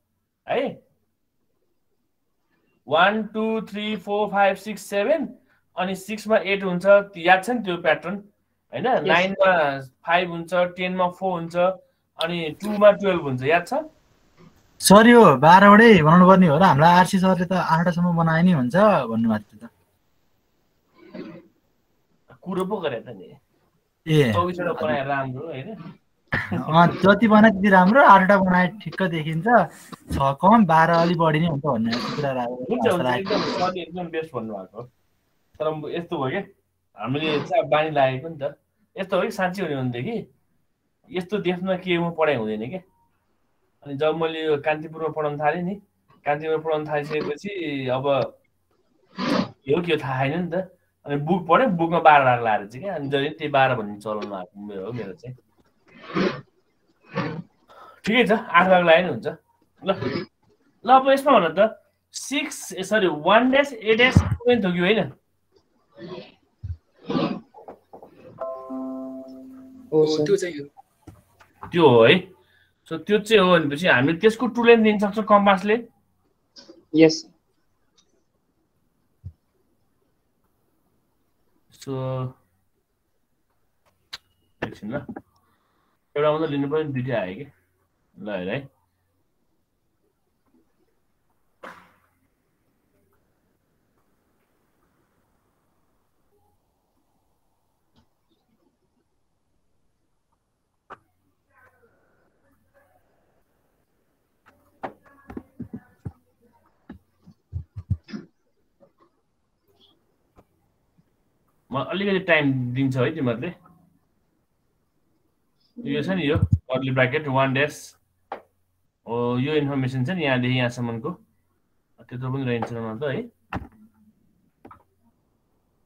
1, 2, 3, 4, 5, 6, 7. Only 6 by 8 unser, the Yatsen two pattern. And 9 by 5 unser, 10 by 4 unser, only 2 by 12 unser. Yatsa. Sorry, you barrowday, one over new. I'm large is already the Artasum one I knew on the one match. Yeah. So we should open a ramble. On Jotiwana di Ramro, Arda when I tick the Hinza, so come barrel body on the best one. From Estuway, Amelia Bani Live, Estoy Sancho on the gay. Yes, to Defna came for a winning. And Jomoli Cantipuro Pontarini, Cantipuro Pontai, over Yokio Thailand. I book for a book of barra large and the barabon is all my military. Theater, I have a line. Love is one of the 1 dash 8 dash went to you in. Oh, 2 seconds. Joy. So 2 seconds, but I mean, this could 2 length in such a compass lane. Yes. So, action na. Around the linear point, did I lie? Right? Only time didn't show it. You send you oddly bracket 1 dash. Oh, your information send yeah, the someone go. Okay, the one range another.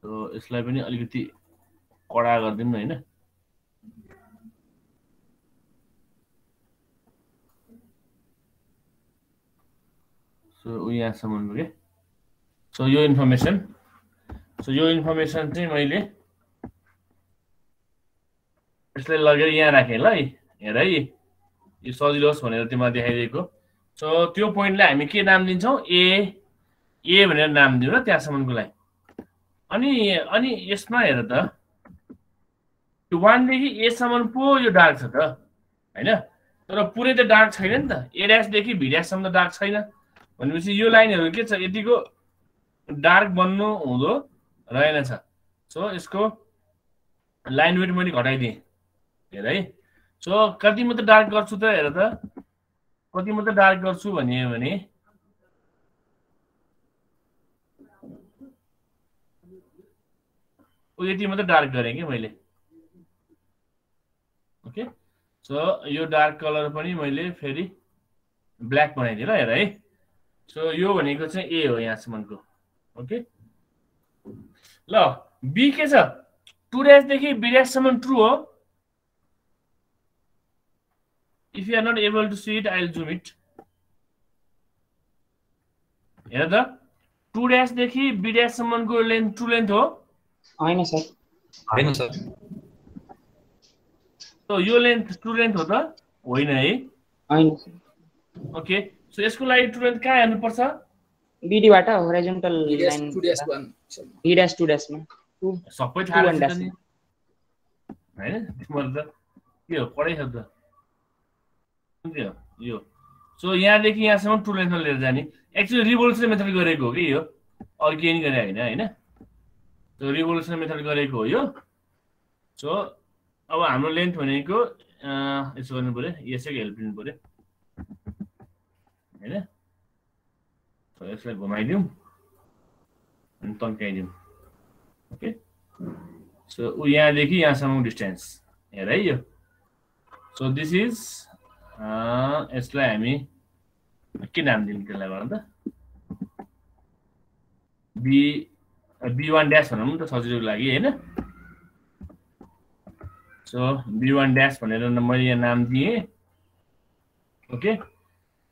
So it's like any algorithmic or I got them in. So we have someone okay. So your information. So your information thing, my it's like logger right? You saw the loss one. So 2 point line, Miki Namdinso, A when Nam do not someone go like only yes, my other. You 1 day, yes, someone poor your dark side. I know. So put it the dark side, A dash deki, B dash on the dark side. When we see you line, you get it go dark one no. So isko line weight money घटाई दिए right? So कति मात्र dark गर्छु त हेर त कति मात्र dark गर्छु भन्ने हो भने उ यति मात्र dark गरे के मैले ओके सो यो dark color पनि मैले फेरि black बनाइदिए ल हेर है सो यो भनेको चाहिँ ए हो यहाँसम्मको okay Look, B is a 2 days. They keep B dash someone true. If you are not able to see it, I'll zoom it. हेर त 2 डैश देखि b डैश सम्मको लेन्थ टु लेन्थ हो हैन सर तो यो लेन्थ टु लेन्थ हो त होइन है हैन ओके सो यसको लागि टु लेन्थ का हेर्नु पर्छ bd बाट horizontal line 2-1 b dash 2 dash मा सबै थाहा छ नि हैन तिम्रो त के हो पढाइ छ त यो यो सो यहाँ देखि यहाँ सम्म टु लेन्थ लिएर जाने एक्चुअली रिभोल्युसनरी मेथड गरेको हो कि यो अर्गेन गरे हैन हैन सो रिभोल्युसनरी मेथड गरेको हो यो सो अब हाम्रो लेन्थ भनेको यसो गर्नु पर्यो यसको हेल्प लिनु पर्यो हैन सो यसलाई घुमाइदिउँ अनि तन्काइदिउँ ओके सो उ यहाँ देखि यहाँ सम्म डिस्टेन्स हेर है यो सो दिस इज यसलाई हामी के नाम दिने त्यसलाई भन त b1 डैश भनौं त सजिलोको लागि हैन सो b1 डैश भनेर मैले यहाँ नाम दिए ओके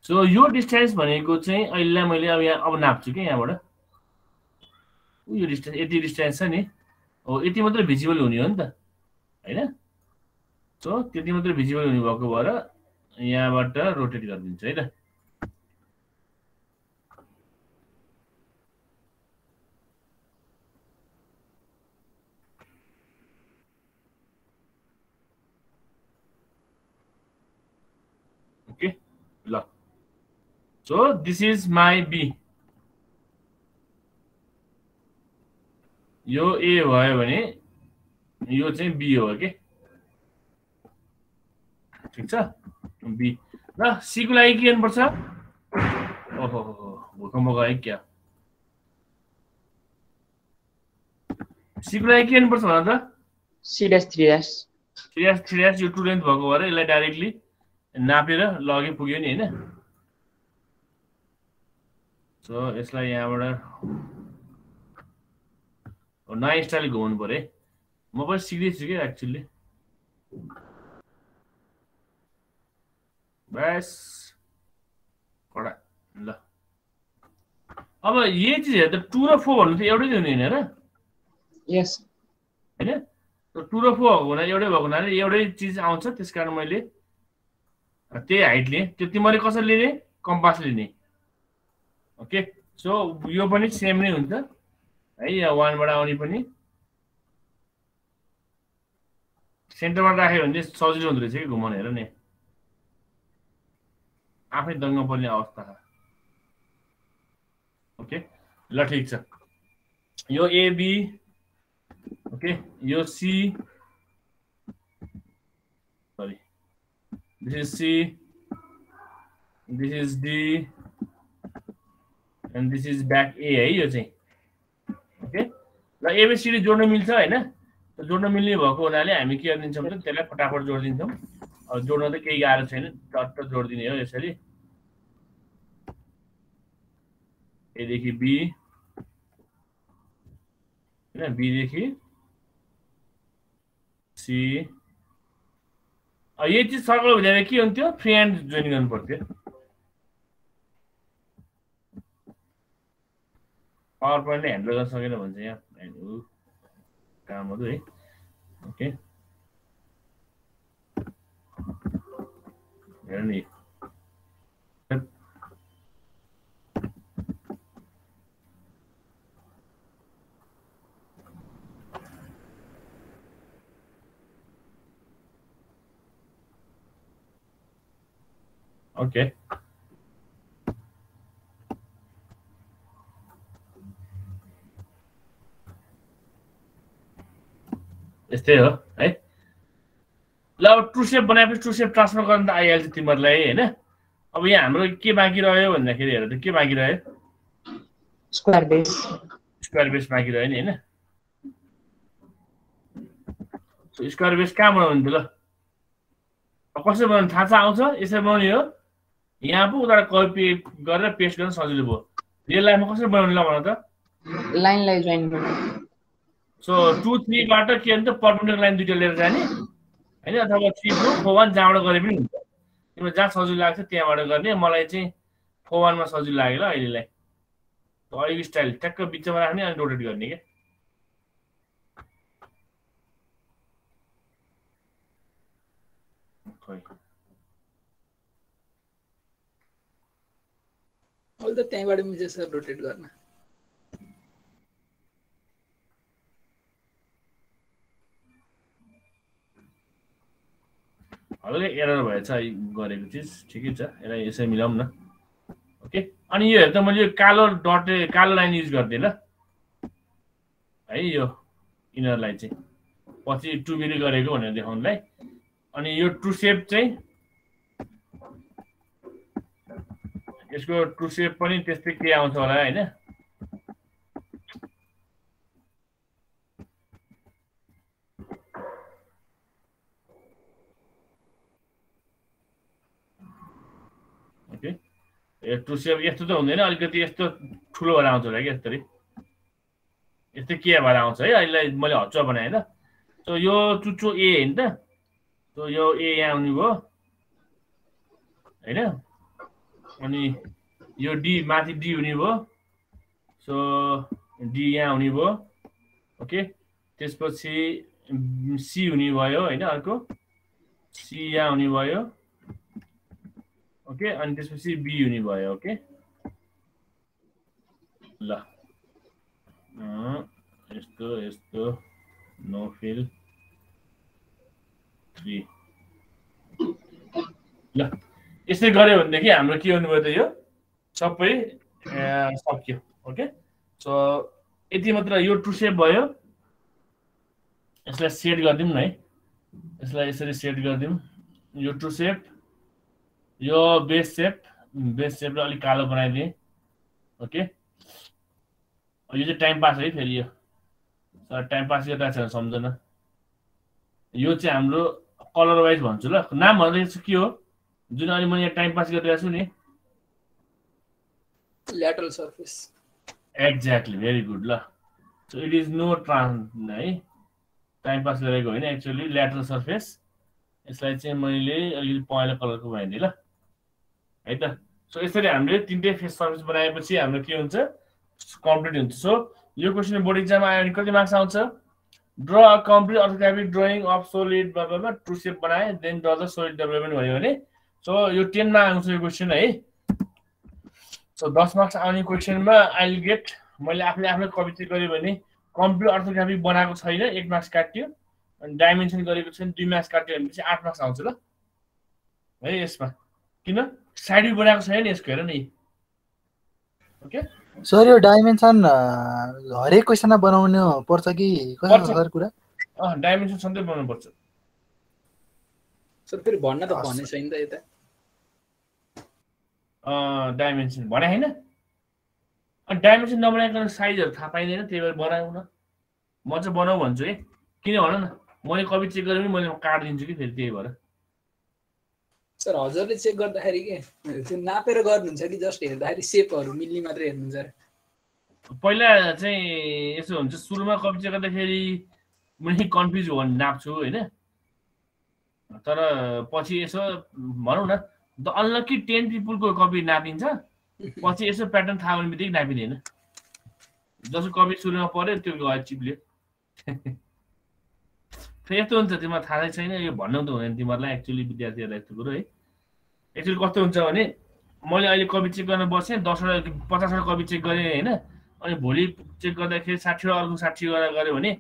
सो यो डिस्टेन्स भनेको चाहिँ अहिले मैले अब यहाँ अब नाप्छु के यहाँबाट यो डिस्टेन्स यति डिस्टेन्स छ नि हो यति मात्र भिजिबल हुने हो नि त हैन सो त्यति मात्र भिजिबल हुने भएको भएर यहाँबाट रोटेट गरिदिन्छु है त ओके ल so this is my B यो ए भयो भने यो चाहिँ बी हो के ठीक छ बी ल सी को लागि के गर्नुपर्छ ओहो भूकम्प गयो क्या सी को लागि के गर्नुपर्छ भन त c-3 यो टु लेन्थ भएको भएर यसलाई डाइरेक्टली नापेर लगे पुग्यो नि हैन सो यसलाई यहाँबाट नयाँ स्टाइल घुमाउनु पर्यो म पनि सिक्दै छु के एक्चुअली बस कडा ल अब यही चीज है त 2 र 4 भन्नु त एउटै दिने हैन र यस हैन त 2 र 4 हो भने एउटै भएको नाले एउटै चीज आउँछ त्यसकारण मैले त्यही हाइट लिए त्यति मैले कसरी लिने कम्पास लिने ओके सो यो पनि सेम नै हुन्छ है या 1 बाट आउने पनि सेन्टरमा राख्यो भने सजिलो हुन्छ के घुमाउन हेर नि आफै दङ्ग पर्ने अवस्था ओके ल ठीक छ यो ए बी ओके यो C sorry this is C this is D and this is back A है यो चाहिँ ओके ल एबीसीडी जोड्न मिल्छ हैन जोड्न मिल्ने भएको हुनाले हामी के गर्दिन्छौँ भने त्यसलाई फटाफट जोड्दिन्छौँ अब जोड्न त केही गाह्रो छैन टट जोड्दिने हो यसरी ए देखि बी हैन बी देखि सी अब यति सर्कल हुँदा के हुन्थ्यो फ्री ह्यान्ड जोइन गर्नु पर्थ्यो पावर पोइन्टले ह्यान्डल गर्न सकेन भन्छ यहाँ कामहरु है ओके हेर्ने ओके यस्तै हो है ल टु सेप बनाएपछि टु सेप ट्रान्सफर गर्न त आइहाल्छ तिमीहरुलाई हैन अब यहाँ हाम्रो के बाँकी रह्यो भन्दाखेरि हेर त के बाँकी रह्यो स्क्वायर बेस बाँकी रह्यो नि हैन सो स्क्वायर बेस कहाँ बनाउनु त ल कसरी बनाउनु थाहा छ आउँछ यसरी बनाउने हो यहाँ पो उता कपी गरेर पेस्ट गर्न सजिलो भयो रियल लाइफमा कसरी बनाउनु ल भन त लाइनलाई जोइन गर्नु सो 2 3 बाट के हुन्छ परपेन्डिकुलर लाइन दुईटा लिएर जाने हैन अथवा 3 4 1 जहाँबाट गरे पनि हुन्छ तिम्रो जहाँ सजिलो लाग्छ त्यहाँबाट गर्ने मलाई चाहिँ 4 1 मा सजिलो लाग्यो ल अहिलेलाई तो ऑलिव स्टाइल टक बीच में रखनी और रोटेट करनी है। ऑल द टाइम वाले मुझे सब रोटेट करना है। अलग एरर भएछ गरेको चीज ठिकै छ एलाई यसै मिलाउँ न। ओके अनि यो हेर त मैले यो कालो डट कालो लाइन युज गर्दिए ल है यो इनर लाइन चाहिँ पछि टु मिली गरेको भनेर देखाउनलाई। अनि यो ट्रु शेप चाहिँ यसको ट्रु शेप पनि त्यस्तै के आउँछ होला हैन ट्रु शेप यस्तो त हुँदैन अलिकति यस्तो ठुलो भएर आउँछ होला के यसरी यस्तो के भएर आउँछ है अहिले मैले हच्चा बनाएँ हैन। सो यो चुच्चो ए हैन त सो यो ए यहाँ आउने भयो हैन अनि यो डी माथि डी हुने भयो सो डी यहाँ आउने भयो। ओके त्यसपछि सी हुने भयो हैन अर्को सी यहाँ आउने भयो। ओके अनि त्यसपछि बी हुने भयो। ओके ल यस्तो यस्तो नो फिल 3 ल यसै गर्यो भने देखि हाम्रो के हुनु भयो त यो सबै सक्यो। ओके सो यति मात्र यो ट्रु शेप भयो। यसलाई सेट गर्दिम न है यसलाई यसरी सेट गर्दिम यो ट्रु शेप यो बेस शेप अलि कालो बनाइदिए। ओके यो चाहिँ टाइम पास है फेरि यो टाइम पास गर्दा छ सम्झना यो चाहिँ हाम्रो कलर वाइज भन्छु ल नाम भन्दैछु के हो जुन अनि म यहाँ टाइम पास गरिरहेको छु नि lateral surface exactly very good ल so it is no trans है टाइम पास गरेको हैन एक्चुअली ल्याटरल सर्फेस यसलाई चाहिँ मैले अलि पहेँलो कलरको बनाइदिए ल है त। सो यसरी हामीले तीनटै फेस सर्फेस बनाएपछि हाम्रो के हुन्छ कम्प्लिट हुन्छ। सो यो क्वेशन बोर्ड एक्जाम आयो भने कति मार्क्स आउँछ draw a complete orthographic drawing of solid बराबर ट्रु शेप बनाए then draw the solid development भयो भने सो यो 10 मा आउँछ यो क्वेशन है। सो 10 मार्क्स आउने क्वेशनमा आई विल गेट मैले आफूले आफ्नो कविता गरे भने कम्प्लिट अर्थोग्राफिक बनाएको छैन 1 मार्क्स काटियो अनि डाइमेन्सन गरेको छ 2 मार्क्स काट्यो भनेपछि 8 मार्क्स आउँछ ल है यसमा किन साइड व्यू बनाएको छैन यसको हेर नि। ओके सर यो डाइमेन्सन हरेक क्वेशनमा बनाउनु पर्छ कि कसरी सर कुरा डाइमेन्सन सधैं बनाउनु पर्छ सर फेरि भन्न त भन्ने छैन त यता डाइमेन्सन भने हैन अनि डाइमेन्सन नबनाएको साइजहरु थाहा पाइदैन त्यही भएर बनाऊ न म चाहिँ बनाऊ भन्छु है किन भन न मैले कपी चेक गरे पनि मैले काट दिन्छु कि फेरि त्यही भएर सर हजुरले चेक गर्दाखेरि के त्यो नापेर गर्नुहुन्छ कि जस्ट हेर्दाखेरि शेपहरु मिल्ने मात्र हेर्नुहुन्छ पहिला चाहिँ यसो हुन्छ सुरुमा कपी चेक गर्दाखेरि मैले कन्फ्युज भएँ नाप्छु हैन तर पछि यसो भनौं न द अनलकी 10 पिपल को कपी नापिन्छ पछि यसो प्याटर्न थाहा हुनेबित्तिकै नापिदैन जसको कपी सुरुमा पर्यो त्यो गयो चिप्ल्यो यस्तो हुन्छ तिमीलाई थाहा छैन यो भन्नु त हुँदैन तिमीहरूलाई एक्चुअली विद्यार्थीहरूलाई यस्तो कुरो है एक्चुअली कस्तो हुन्छ भने मैले अहिले कपी चेक गर्न बसेँ 10 वटा 50 वटा कपी चेक गरेँ हैन अनि भोलि चेक गर्दाखेरि 60 वटा अर्को 60 वटा गरे भने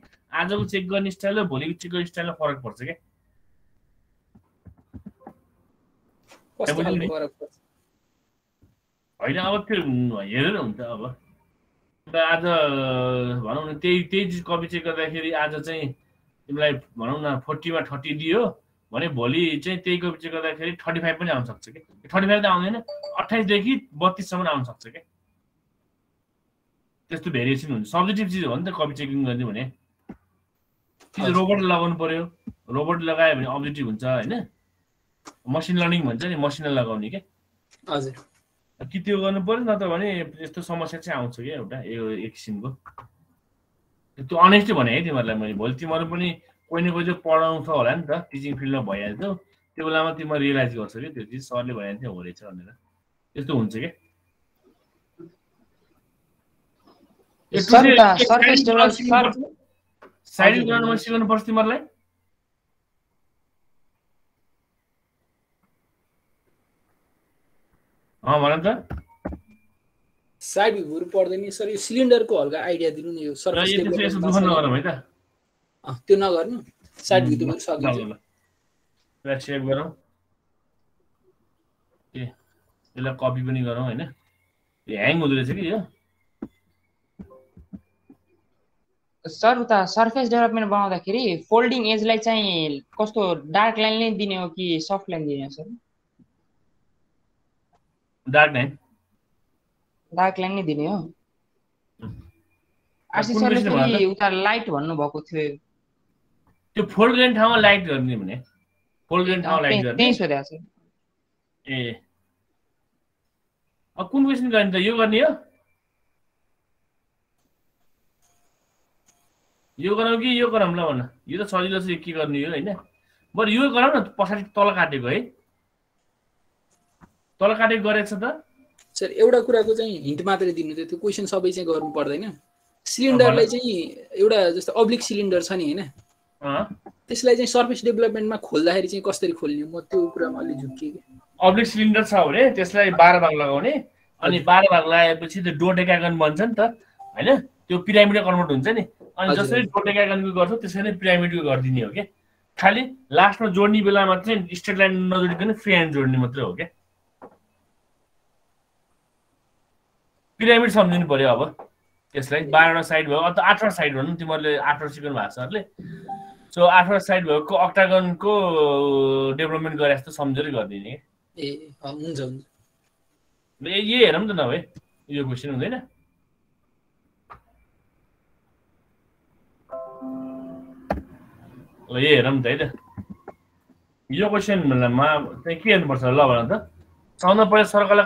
आजको चेक गर्ने स्टाइल र भोलिको चेक गर्ने स्टाइलमा फरक पर्छ के होइन अब त्यो हेरेर हुन्छ अब आज भनौँ न त्यही कपी चेक गर्दाखेरि आज चाहिँ तिमीलाई भनौं न 40 मा 30 दियो भने भोलि चाहिँ त्यही कपी चेक गर्दाखेरि 35 पनि आउन सक्छ के 35 त आउँदैन 28 देखि 32 सम्म आउन सक्छ के त्यस्तो भेरिएसन हुन्छ सब्जेक्टिभ चीज हो नि त कपी चेकिङ गर्ने भने त्यो रोबोट लगाउनु पर्यो रोबोट लगायो भने अब्जेक्टिभ हुन्छ हैन मसिन लर्निङ भन्छ नि मसिनले लगाउने के हजुर कि त्यो गर्नु पर्यो न त भने यस्तो समस्या चाहिँ आउँछ के एउटा एक किसिमको त्यो अनेस्टली भने है तिमीहरूलाई मैले भोलि तिमीहरू पनि कोही न कोही चाहिँ पढाउँछ होला नि त टिचिङ फिल्डमा भइहाल्छौ त्यो बेलामा तिमीले रियलाइज गर्छ कि त्यो चिज सरले भनिहाल्थ्यो हो रहेछ भनेर त्यस्तो हुन्छ के Yes, Side view पर्दैन सर यो सिलिन्डरको हल्का आइडिया दिनु नि यो सरफेस टेबल यसो दुख नगरौँ है त त्यो नगर्नु साइड भ्यू तिम्रो सकिन्छ ल सेभ गरौँ ए यसलाई कपी पनि गरौँ हैन यो ह्याङ हुँदै रहेछ कि यो सर उता सरफेस डेभलपमेन्ट बनाउँदाखेरि फोल्डिङ एज लाई चाहिँ कस्तो डार्क लाइन नै दिने हो कि सफ्ट लाइन दिने हो सर डार्क लाइन नै दिने हो आसी सरले पनि उता लाइट भन्नु भएको थियो त्यो फोल्ड गर्ने ठाउँमा लाइट गर्ने भने फोल्ड गर्ने ठाउँमा लाइट गर्ने त्यही सोध्या छ ए अ कुन क्वेशन गर्ने त यो गर्ने हो यो गरौ कि यो गरौँ ल भन्न यो त सजिलो छ के गर्ने हो हैन बरु यो गरौ न पछाडी तल काटेको है तल काटेको गरेछ त सर एउटा कुराको चाहिँ हिन्ट मात्रै दिनु थियो त्यो क्वेशन सबै चाहिँ गर्नु पर्दैन सिलिन्डरलाई चाहिँ एउटा जस्तो ऑब्लिक सिलिन्डर छ नि हैन त्यसलाई चाहिँ सरफेस डेभलपमेन्टमा खोल्दाखेरि चाहिँ कसरी खोल्ने म त्यो कुरामा अलि झुक्के ऑब्लिक सिलिन्डर छ भने त्यसलाई 12 भाग लगाउने अनि 12 भाग लगाएपछि त्यो डोडेकागन बन्छ नि त हैन त्यो पिरामिडमा कन्भर्ट हुन्छ नि अनि जसरी डोडेकागनको गर्छ त्यसरी नै पिरामिडको गर्दिने हो के खाली लास्टमा जोड्ने बेलामा चाहिँ स्ट्रेट लाइन नजोडिकन फ्री ह्यान्ड जोड्ने मात्र हो के पिरामिड समझिनु पर्यो अब त्यसलाई 12 वटा साइड भयो अथवा 8 वटा साइड भन्नु तिमीहरुले 8 वटा सिक्नु भएको सरले सो 8 वटा साइड भएको अक्टागन को डेभलपमेन्ट गरे जस्तो समझेर गर्दिने के ए हुन्छ हुन्छ मे यो हेरौँ त नभए यो क्वेशन हुँदैन ओ यो हेरौँ त है त यो क्वेशन भन्नमा चाहिँ के हेर्नुपर्छ ल भन त छाउन पर्यो सर्कललाई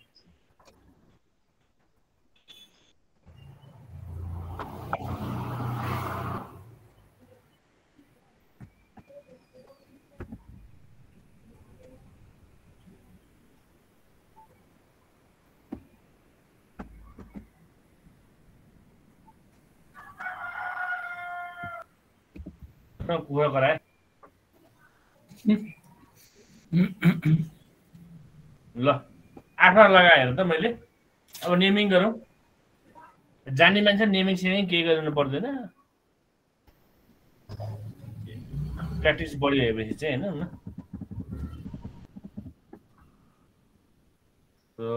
पूरा कराए ल आठमा लगाएर त मैले अब नेमिङ गरौँ जान्ने मान्छे नेमिङ सेमिङ के गर्नु पर्दैन प्र्याक्टिस बढी भएपछि चाहिँ हैन न so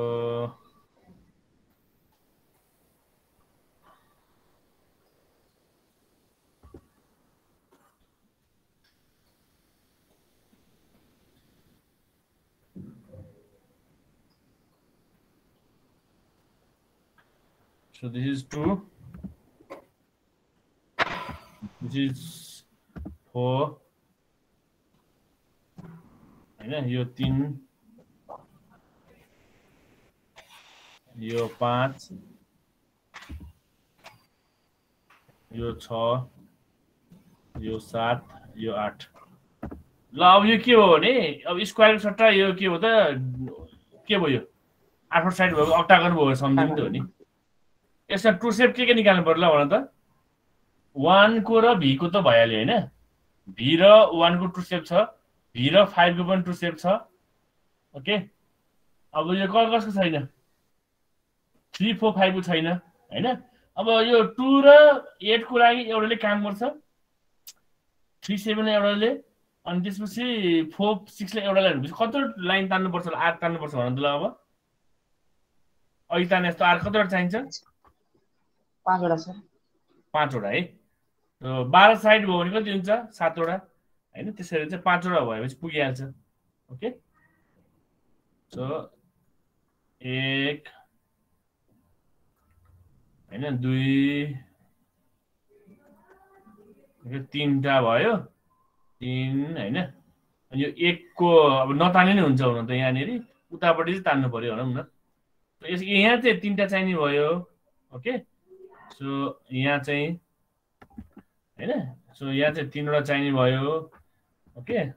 So this is 2, this is 4, and here 3, here 5, here 6, here 7, here 8. Now, what is this? Square सट्टा यो के हो त के भयो आठौं साइड भयो अक्टागन भयो सम्झिनु त हो नि यसको ट्रू शेप के निकाल्नु पर्ला भन त 1 को र v को त भयाले हैन v र 1 को ट्रू शेप छ v र 5 को पनि ट्रू शेप छ ओके अब यो कसको छैन 3 4 5 को छैन हैन अब यो 2 र 8 को लागि एउटाले काम गर्छ 3 7 ले एउटाले अनि त्यसपछि 4 6 ले एउटाले भनेपछि कति लाइन तान्नु पर्छ र आर्क तान्नु पर्छ भन त ल अब अघि तान्ने जस्तो आर्क कति चाहिन्छ 5 वटा छ 5 वटा है र 12 साइड भयो भने कति हुन्छ 7 वटा हैन त्यसरी चाहिँ 5 वटा भएपछि पुगिहाल्छ ओके सो 1 हैन 2 यो 3 टा भयो 3 हैन अनि यो 1 को अब नताने नै हुन्छ हुन त यहाँ नेरी उतापटि चाहिँ तान्नु पर्यो भनौं न यस यहाँ चाहिँ 3 टा चाहिने भयो ओके सो यहाँ चाहिँ हैन So yeah, the Tinora Chinese bio. Okay.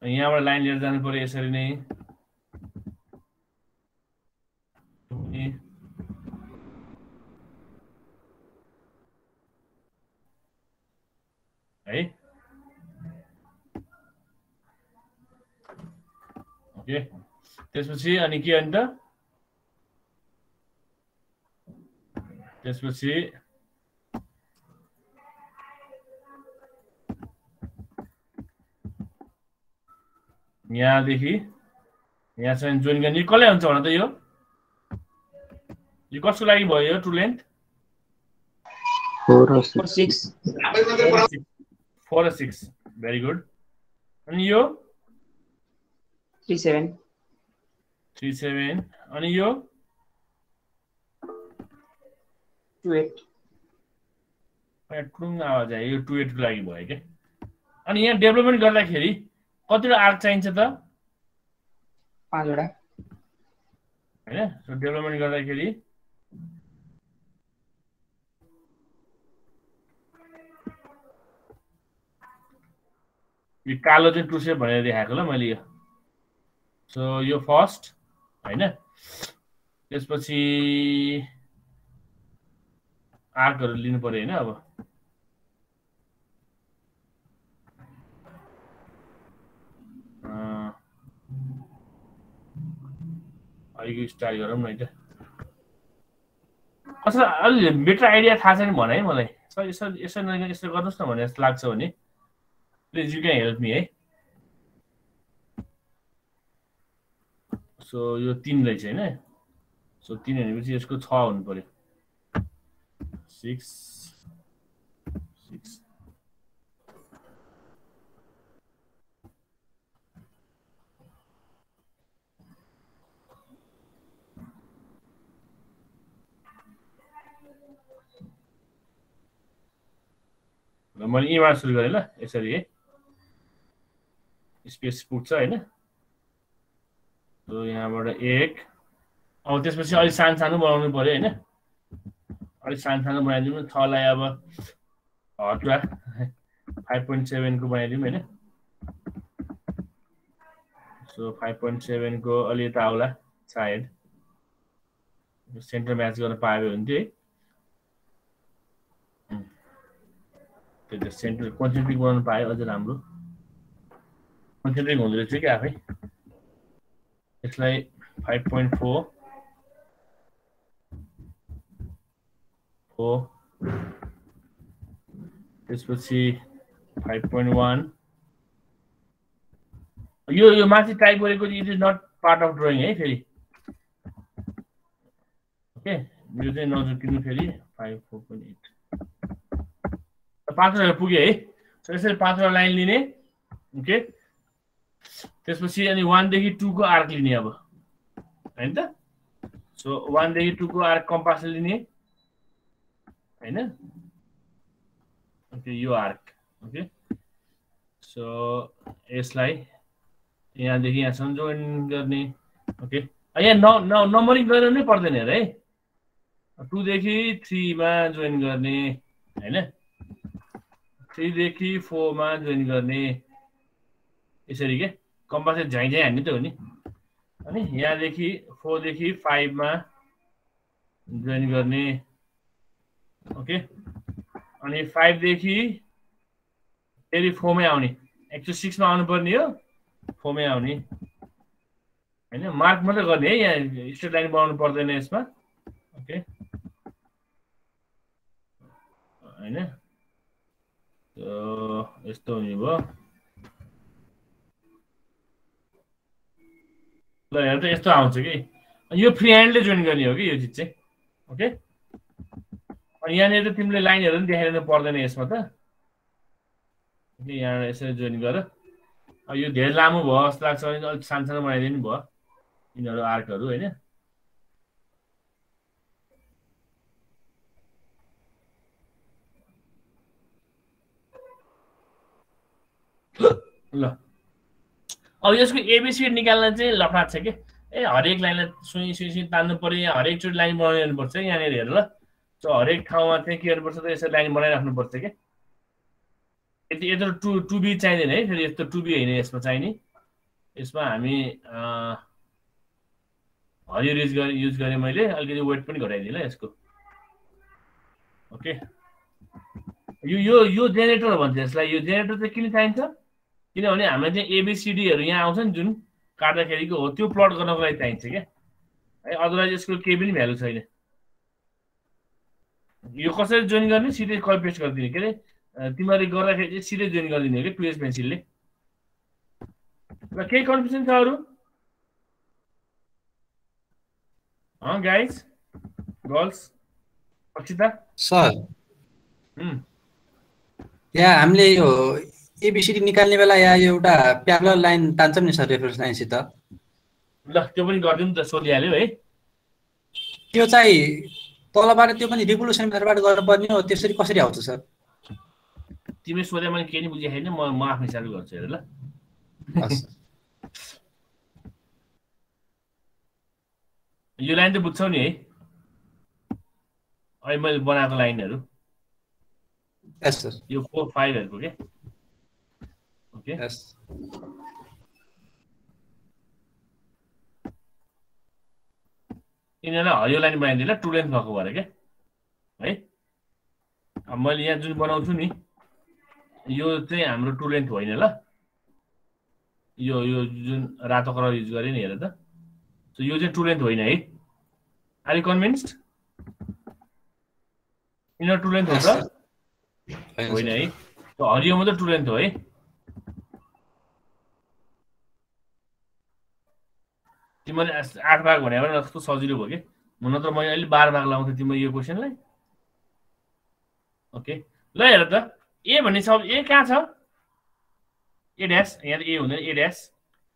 And our line here than for yesterday. Hey. Okay. This was here and again the This was see. Yeah, the he. Yes, and join the Nicole and so on. You got to lie by your two length 4 or 6. 4 or 6. Very good. And you 3 7. 3 7. And you 2 8. You 2 8 lie by again. And here development got like here. What did arc change at the Pandora? So development got like here. We call it a crucial by the Hackalamelia. So you're first, I know. Let's see arc or lean for an hour. You start your own right? Also, a better idea hasn't one, eh? So you said, it's a lot of someone that's like so. Please, you can help me, eh? So your thin legend, eh? So thin and which is good sound, buddy. 6 6. मैले इमा सुरु गरे ल यसरी है स्पेस पुग्छ हैन तो यहाँबाट एक अब त्यसपछि अलि सानसानो बनाउनु पर्यो हैन अलि सानसानो बनाइदिनु 6 लाई अब हटवा 5.7 को बनाइदिनु हैन सो 5.7 को अलि यता आउला साइड सेन्टर म्याच गर्न पाए हुन्थ्यो है The center concentric one by other number. Concentric on the trigger. It's like 5.4. 4. This would see 5.1. You must type very good. It is not part of drawing, eh? Ferry. Okay. You then know the king ferry 5.8. Pathway puge, so this is pathway line line. Okay, this was see any 1 day 2 go arc linear. And so 1 day 2 go arc compass linear. Okay, you arc. Okay, so a slide. Yeah, the here some join journey. Okay, again, no, numbering journey for the near, eh? 2 day 3 man join journey. 3 देखि 4 मा जोइन गर्ने यसरी के कम्पास झ्याइ झ्याइ हान्ने त हो नि अनि यहाँ देखि 4 देखि 5 मा जोइन गर्ने ओके अनि 5 देखि फेरि 4 मै आउने 106 मा आउनु पर्ने हो 4 मै आउने हैन मार्क मात्र गर्ने है यहाँ स्ट्रेट लाइन बनाउनु पर्दैन यसमा ओके हैन So, it's only one. It's the answer. Okay. You're pre-handed when you're okay. Okay. On the other team, the line isn't the head of the port and ace mother. Yeah, I said, Johnny Gotta. Are you dead? Lamu was like Sansa or my name, boy. You know, the arc or do it. ल अब यसको एबीसी निकाल्न चाहिँ लफडा छ के हरेक लाइनलाई सुई सुई सुई तान्नु पर्यो, हरेक चोटी लाइन बनाउनु पर्छ यहाँनेर हेर ल। सो हरेक ठाउँमा चाहिँ के गर्नु पर्छ त यसरी लाइन बनाइराख्नु पर्छ के। यति यत्रो टु बी चाहिदैन है, फेरि यस्तो टु बी हैन यसमा चाहिने। यसमा हामी हरियो रेज गरे युज गरे मैले, अलिकति वेट पनि घटाइदिए ल यसको। ओके यो जेनेरेटर भन्छ यसलाई। यो जेनेरेटर चाहिँ किन चाहिन्छ किनभने हामी चाहिँ एबीसीडी हरु यहाँ आउँछ नि जुन काट्दाखेरिको हो त्यो प्लट गर्नको लागि चाहिन्छ के है। अदरवाइज यसको केही पनि भ्यालु छैन। यो कसरी जोइन गर्ने, सिधै कपी पेस्ट गर्दिने के रे तिमीहरु गर्दाखेरि चाहिँ सिधै जोइन गर्दिने के पेज पेन्सिलले। र के कन्फ्युजन छ अरु गाइस गर्ल्स अक्षिता सर या हामीले यो एबीसीडी निकाल्ने बेला या एउटा प्यारलल लाइन तान्छम नि सर रेफरेन्स लाइन सित। ल त्यो पनि गर्दिनु त सोलि हाल्यो है। त्यो चाहिँ तलबाट त्यो पनि रिभोल्युसन मेथडबाट गर्नुपर्ने हो, त्यसरी कसरी आउँछ सर? तिमी सोधे मैले के नि बुझे हैन, म आफ्नो हिसाबले गर्छु हेर ल। यो लाइन त बुझ्छौ नि है, अहिले मैले बनाएको लाइनहरु यस सर यो 4 5 हरको के। ओके यस इनेला हरियो लाइन बनाइदिला टु लेन्थ भएको भएर के है। अब मैले यहाँ जुन बनाउँछु नि यो चाहिँ हाम्रो टु लेन्थ होइन ल, यो जुन रातो कलर युज गरे नि हेर त। सो यो चाहिँ टु लेन्थ होइन है। Are you convinced inner to length हो सर? होइन है। सो हरियो मात्र टु लेन्थ हो है। तिमीले 8 भाग भने भने कस्तो सजिलो भयो के, म नत्र मैले अहिले 12 भाग लाउँथे तिमीले यो क्वेशनलाई। ओके ल हेर त ए भन्ने शब्द ए कहाँ छ? ए ड्याश यहाँ ए हुँदैन, ए ड्याश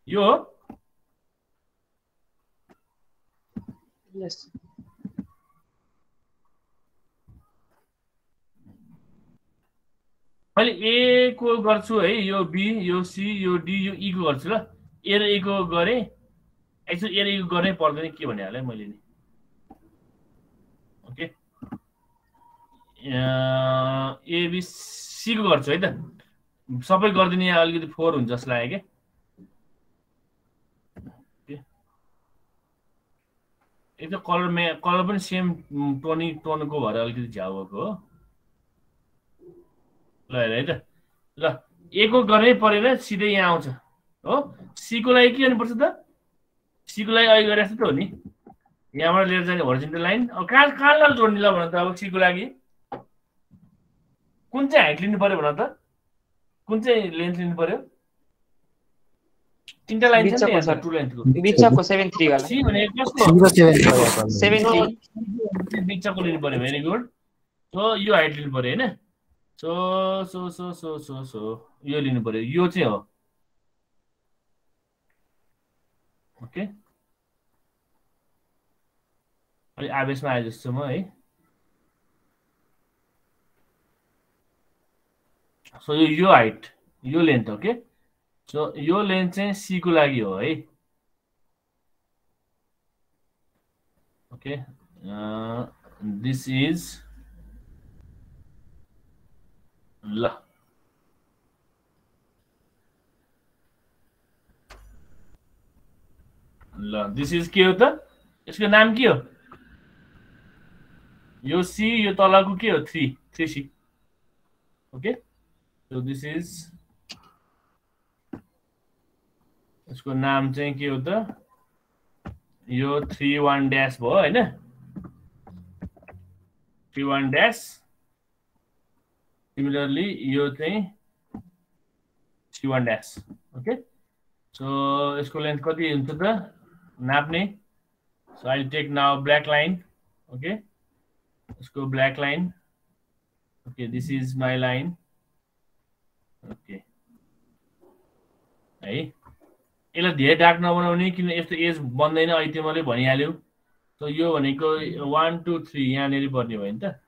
यो हो यस। मैले ए को गर्छु है, यो बी यो सी यो डी यो ई को गर्छु ल। ए र ए को गरे एक्चुअली ए र ई गर्नै पर्दैन के भनिहाले मैले नि। ओके ए बी सी को गर्छु है त, सबै गर्दिने यहाँ अलिकति 4 हुन्छ जस्तो लाग्यो के। एकदम कलर पनि सेम टोनको भएर अलिकति झ्याउ भएको हो ल हेर है त। ल ए को गर्नै परेन, सिधै यहाँ आउँछ हो। सी को लागि के गर्नुपर्छ त? सी को लागि अघि गरे जस्तो त हो नि, यहाँबाट लिएर जाने हरिजन्टल लाइन। अब कहाँलाई जोड्ने ल भन त? अब सी को लागि कुन चाहिँ हाइट लिनु पर्यो भन त, कुन चाहिँ लेन्थ लिनु पर्यो? तीनटा लाइन छ नि यहाँ, टु लेन्थको बिचको 73 वाला सी भने कस्तो 73 बिचको लिनु पर्यो। Very good. सो यो हाइट लिनु पर्यो हैन। So so so so so so यो लिनु पर्यो, यो चाहिँ हो। ओके अलि आवेशमा आए जस्तो म है। सो यो हाइट यो लेन्थ। ओके सो यो लेन्थ चाहिँ सी को लागि हो है। ओके दिस इज ल ल दिस इज के हो त? यसको नाम के हो? यो सी यो तलको के हो 3 3 C. Okay so this is यसको नाम चाहिँ के हो त? यो 3 1 ड्याश भयो हैन, 3 1 ड्याश। सिमिलरली यो चाहिँ 3 1 ड्याश। ओके सो यसको लेन्थ कति हुन्छ त नाप्ने? So I take now black line. Okay इसको black line. Okay this is my line. Okay है यसलाई धेरै डार्क नबनाउने किन यस्तो एज बन्दैन, अहिले त्यो मैले भनिहाल्यो। सो यो भनेको 1 2 3 यहाँनेरि पर्ने भयो नि त।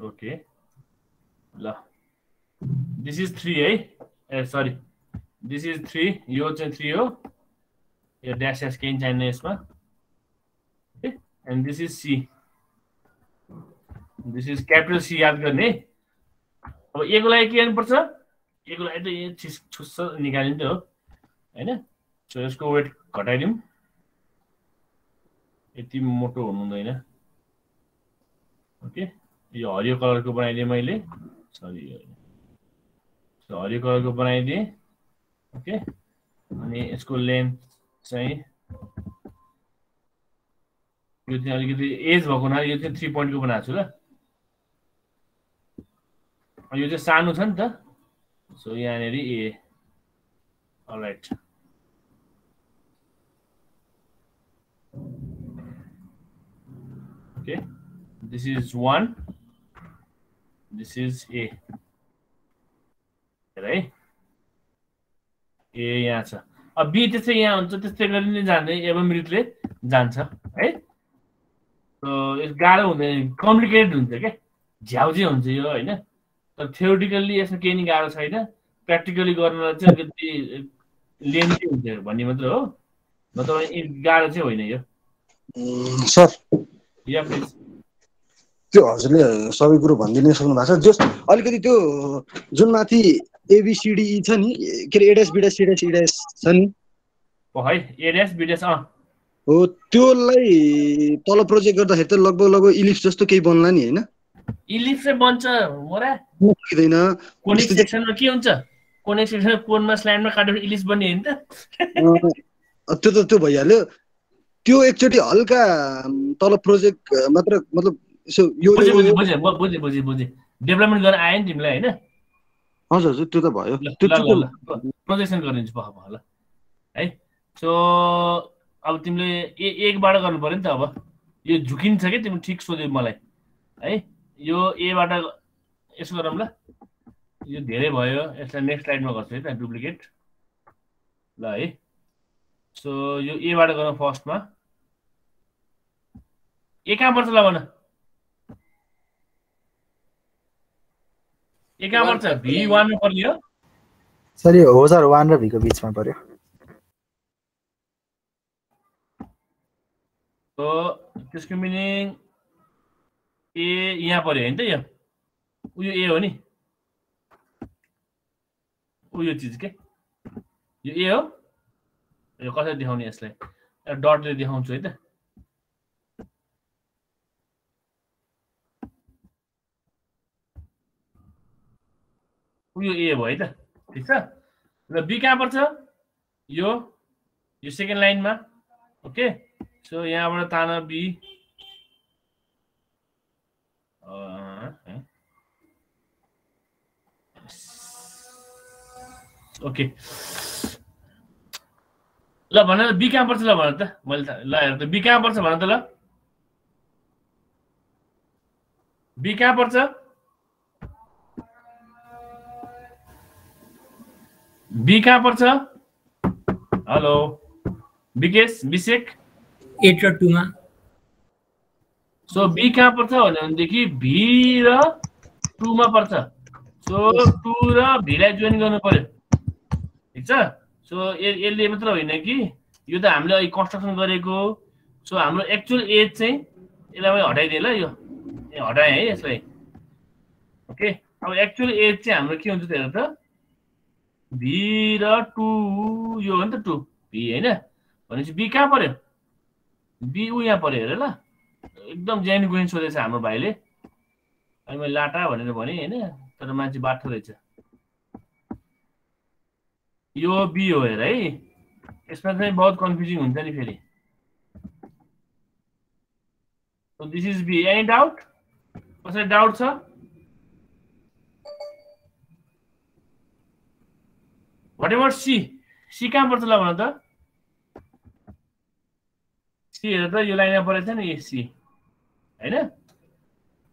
Okay. This is 3a. Sorry. This is 3. Yo cha 3o. Your dash has gained China. Okay. And this is C. This is capital C. Yaad garne. अब ये को लाये क्या इनपुट सा? ये को लाये तो ये चीज छुस्सा निकालेंगे हो, है ना? तो इसको वेट कटाएंगे हम। इतनी मोटो होने दो ये ना। ओके? ये ऑरियो कलर को बनाएंगे माइले। सॉरी। तो ऑरियो कलर को बनाएंगे। ओके? अने इसको लेंथ चाहिए। ये तो यार कितने एज वाको ना ये तो 3 पॉइंट को बना चुका। और ये जो सानु था ना, तो यहाँ नेरी ए, alright, okay, this is 1, this is a, right? A यहाँ सा, अब B जैसे यहाँ उनसे तेरे घर नहीं जाने, ये बम मिलते जान सा, right? तो इस गार्डन उन्हें complicated उनसे क्या, जाओजी उनसे यो है ना? So theoretically, ऐसा क्या नहीं करा सही ना, practically करना चाहिए कि ती लेंथी होती है, बनी मतलब इन करा चाहिए वही नहीं है। Sir, yeah please। जो असली सभी ग्रुप बंदी नहीं समझ में आता, just अलग ती तो जो माथी A B C D E था नहीं, कि A dash B dash C dash E dash था नहीं। भाई A dash B dash आ। वो त्यो लाई ताला प्रोजेक्ट करता है तो लगभग लगभग इलिप्स जस्ट तो कहीं बनना नहीं है ना। इलिप्स से बंचा मोरा किधर ना कोनिक सेक्शन में क्यों बंचा कोनिक सेक्शन में कोन में स्लाइड में काटे इलिप्स बने हैं इंटर तो भैया ले त्यो एक चोटी अलगा ताला प्रोजेक्ट मतलब सो योजना बोझे डेवलपमेंट करना आयन टीम लाये ना हाँ सर त्यो तो भाई प्रोजेक्शन करने जो बाहर बाहर है तो अब टीम ले एक बार करने पड़ें तो अब ये झुकिन सके टीम ठीक सोचे मलाई यो ये वाटा इसको रमला यो देरे भायो ऐसा नेक्स्ट स्लाइड में करते हैं तो डुप्लिकेट लाई सो यो ये वाटा करना फर्स्ट में ये क्या परसेंट लावना ये क्या परसेंट B1 में पढ़ लियो सॉरी वो सर 1 र B के बीच में पढ़े तो किसकी मीनिंग ए यहाँ पर है इंतज़ार ये ए हो नहीं ये चीज़ के ये ए हो ये कौन सा दिखाऊँ नहीं इसलिए डॉट ले दिखाऊँ चाहिए था ये ए हुआ इधर ठीक है मतलब बी क्या पर था यो सेकंड लाइन में ओके तो यहाँ पर था ना बी Okay. ला बना B क्या परसेंट ला बना था मतलब ला यार तो B क्या परसेंट बना था ला B क्या परसेंट B क्या percent hello B case B सेक 8 र 2 में सो B क्या परसेंट होने वाला देखिए B र 2 में परसेंट सो 2 र B ले ज्वाइन करने पड़े इच्छा, तो ये मतलब वही ना कि यो तो हमले ये कंस्ट्रक्शन करेगो, तो हमले एक्चुअल एज से ये लावे ऑर्डर देला यो, ये ऑर्डर है ये सही, ओके, अब एक्चुअल एज से हमले क्यों जो तेरा था, बी रा टू यो अंतर टू, बी है ना, वनिश बी क्या पड़े, बी वो यहाँ पड़े है ना, एकदम जेन गुइन सोचे से हमले बाइले, अभी लाटा बने यो बी हो है रही इसमें तो बहुत कंफ्यूजिंग होता है फिर तो this is B any doubt वैसे doubt sir whatever C C क्या पड़ता लगा ना तो सी है तो ये लाइन पर ऐसा नहीं है सी है ना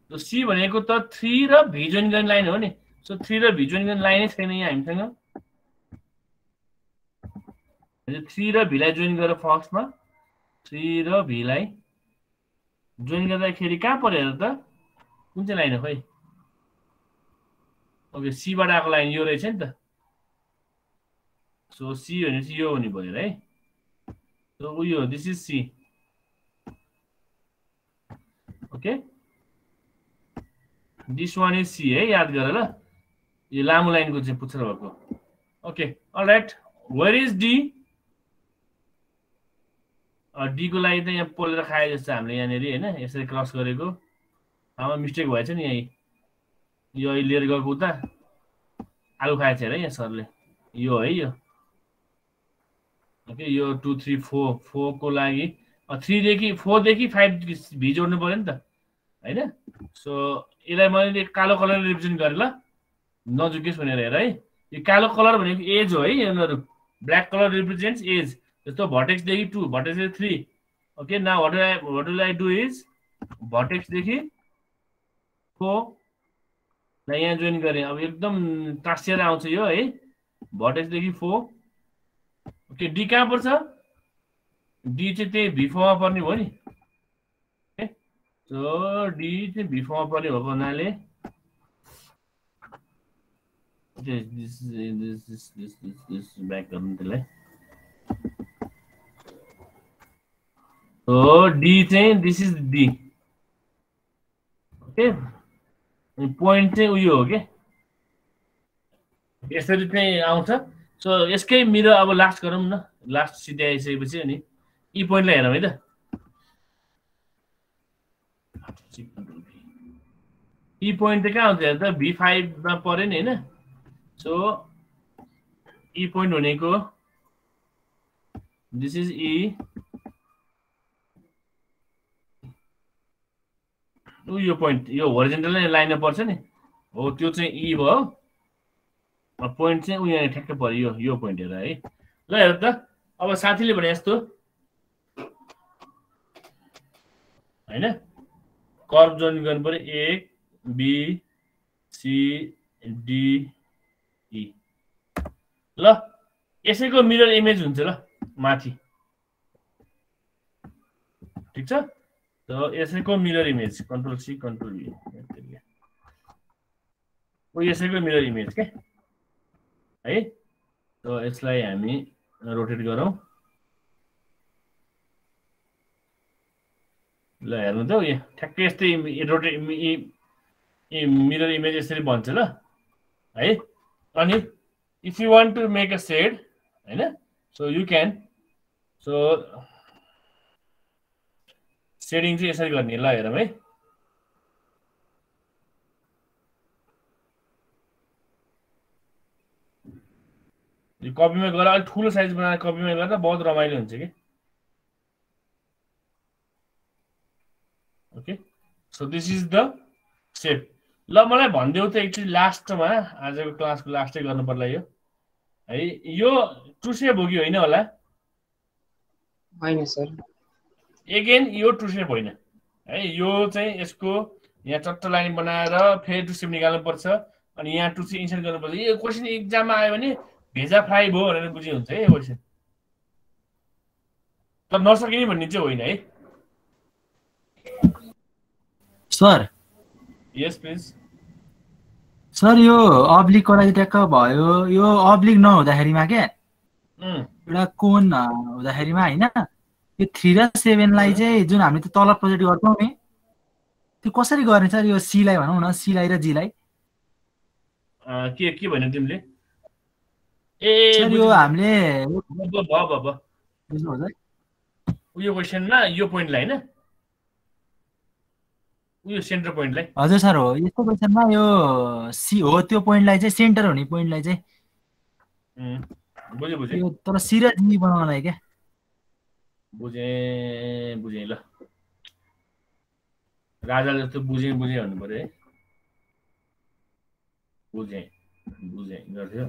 तो सी बनेगा तो 3 र बीजों की लाइन हो नहीं तो 3 र बीजों की लाइन है नहीं आई मिलेगा थ्री र भीलाई जोइन गरेर फर्स्टमा थ्री र भीलाई जोइन गर्दा खेरि कहाँ परेर त कुन चाहिँ लाइन हो है Okay, C बाट आको लाइन यो रहेछ नि त सो C भनेपछि यो हुनु पर्यो है सो यो this is C okay this one is C है याद गर ल यो लामो लाइनको चाहिँ पुच्छर भएको okay alright where is D D को लागि त यहाँ पोलेर खाए जस्तो हामीले यहाँ नेरी हैन यसरी क्रस गरेको हाम्रो मिस्टेक भएछ नि यही यो अहिले लिएर गएको उता आलु खाएछ हैन यहाँ सरले यो है यो ओके यो 2 3 4 4 को लागि 3 देखि 4 देखि 5 भी जोड्नु पर्यो नि त हैन सो यसलाई मैले कालो कलर रिप्रेजेन्ट गरे ल नजुकेस भनेर हेर है यो कालो कलर भनेको एज हो है यिनीहरु ब्ल्याक कलर रिप्रेजेन्ट्स एज जस्तो भर्टेक्स देखि 2 भर्टेक्स देखि 3 okay now what will I do is vertex देखि 4 ला यहाँ जोइन गरे अब एकदम टासिएर आउँछ यो है भर्टेक्स देखि 4 ओके डी कहाँ पर्छ डी चाहिँ त्यही भी4 मा पर्ने हो नि ओके सो डी चाहिँ भी4 मा पर्ने हो भन्नाले this back on the left so D then this is D okay and point then we okay यसरी चाहिँ आउँछ सो यसकै मेरो अब लास्ट गरौँ न लास्ट सिधै आइसकेपछि अनि ई पोइन्टलाई हेरौँ है त ई पोइन्ट चाहिँ कहाँ हुन्छ हेर त B5 मा पर्यो नि हैन सो ई पोइन्ट भनेको दिस इज ई उ यो पोइन्ट यो होरिजन्टल लाइनमा पर्छ नि हो त्यो चाहिँ ई भयो अब पोइन्ट चाहिँ उ यहाँ ठ्याक्क पर्यो यो यो पोइन्ट हेर है ल हेर त अब साथीले भने यस्तो हैन कर्व जोइन गर्नु पर्यो A B C D E ल यसैको मिरर इमेज हुन्छ ल माथि ठीक छ तो यसैको mirror image control C control V ओ यसैको मिरर इमेज के है तो यसलाई हामी रोटेट गरौँ ल हेर्नु त यो ठ्याक्कै यस्तै रोटेट मिरर इमेज यसरी बन्छ ल है अनि if you want to make a shade हैन so you can so shading चाहिँ यसरी गर्ने ल हेरौँ है यो कपीमा गरेर अलि ठुलो साइज बनाएर कपीमा गर्दा बहुत रमाइलो हुन्छ के okay so this is the shape ल मलाई भन्देउ त एकचोटी लास्टमा आजको क्लासको लास्टै गर्नु पर्ला यो है यो टुसेप हो कि होइन होला हैन सर अगेन यो टुसेप होइन है यो चाहिँ यसको यहाँ चट्ट लाइन बनाएर फेरि टुसेप निकाल्नु पर्छ अनि यहाँ टुसेप इन्सर्ट गर्नु पर्छ यो क्वेशन एक्जाममा आयो भने भेजा फ्राई भयो भनेर बुझि हुन्छ है यो क्वेशन तर नसकिने भन्ने चाहिँ होइन है सर यस प्लीज सर यो ऑब्लिक को लागि ट्याक्क भयो यो ऑब्लिक नहुँदाखेरिमा के एउटा कोन हुँदाखेरिमा हैन यो 3 र 7 लाई चाहिँ जुन हामीले त तल प्रोजेक्ट गर्छौं नि त्यो कसरी गर्ने सर यो सी लाई भनौं न सी लाई र जी लाई के भन्यौ तिमीले ए सर यो हामीले ब बुझ्नु हुन्छ यो क्वेशनमा यो पोइन्टलाई हैन यो सेन्टर पोइन्टलाई हजुर सर हो यसको क्वेशनमा यो सी हो त्यो पोइन्टलाई चाहिँ सेन्टर हुने पोइन्टलाई चाहिँ बुझे बुझे यो तर सी र जी बनाउनलाई के बुझे बुझे ल राजा जस्तो बुझे बुझे भन्नु पर्यो है बुझे बुझे गर्थ्यो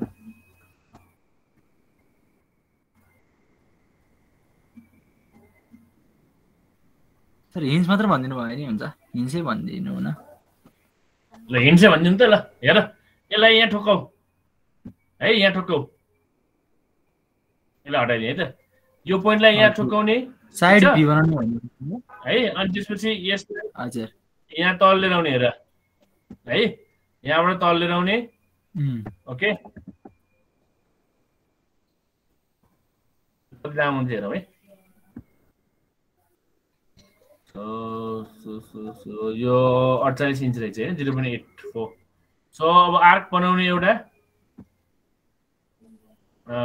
सर हिन्स मात्र भन्दिनु भयो नि हुन्छ हिन्सै भन्दिनु न ल हिन्सै भन्दिनु त ल हेर यसलाई यहाँ ठोकौ है यहाँ ठोकौ यसलाई हटाइदिए है त यो पोइन्टलाई यहाँ ठोकाउने साइड भ्यू बनाउने भन्नु है अनि त्यसपछि यस हजुर यहाँ तल लिएर आउने हेर है यहाँबाट तल लिएर आउने Okay. Down zero, eh? So your 48 inch range, 0.84. So arc बनाउने एउटा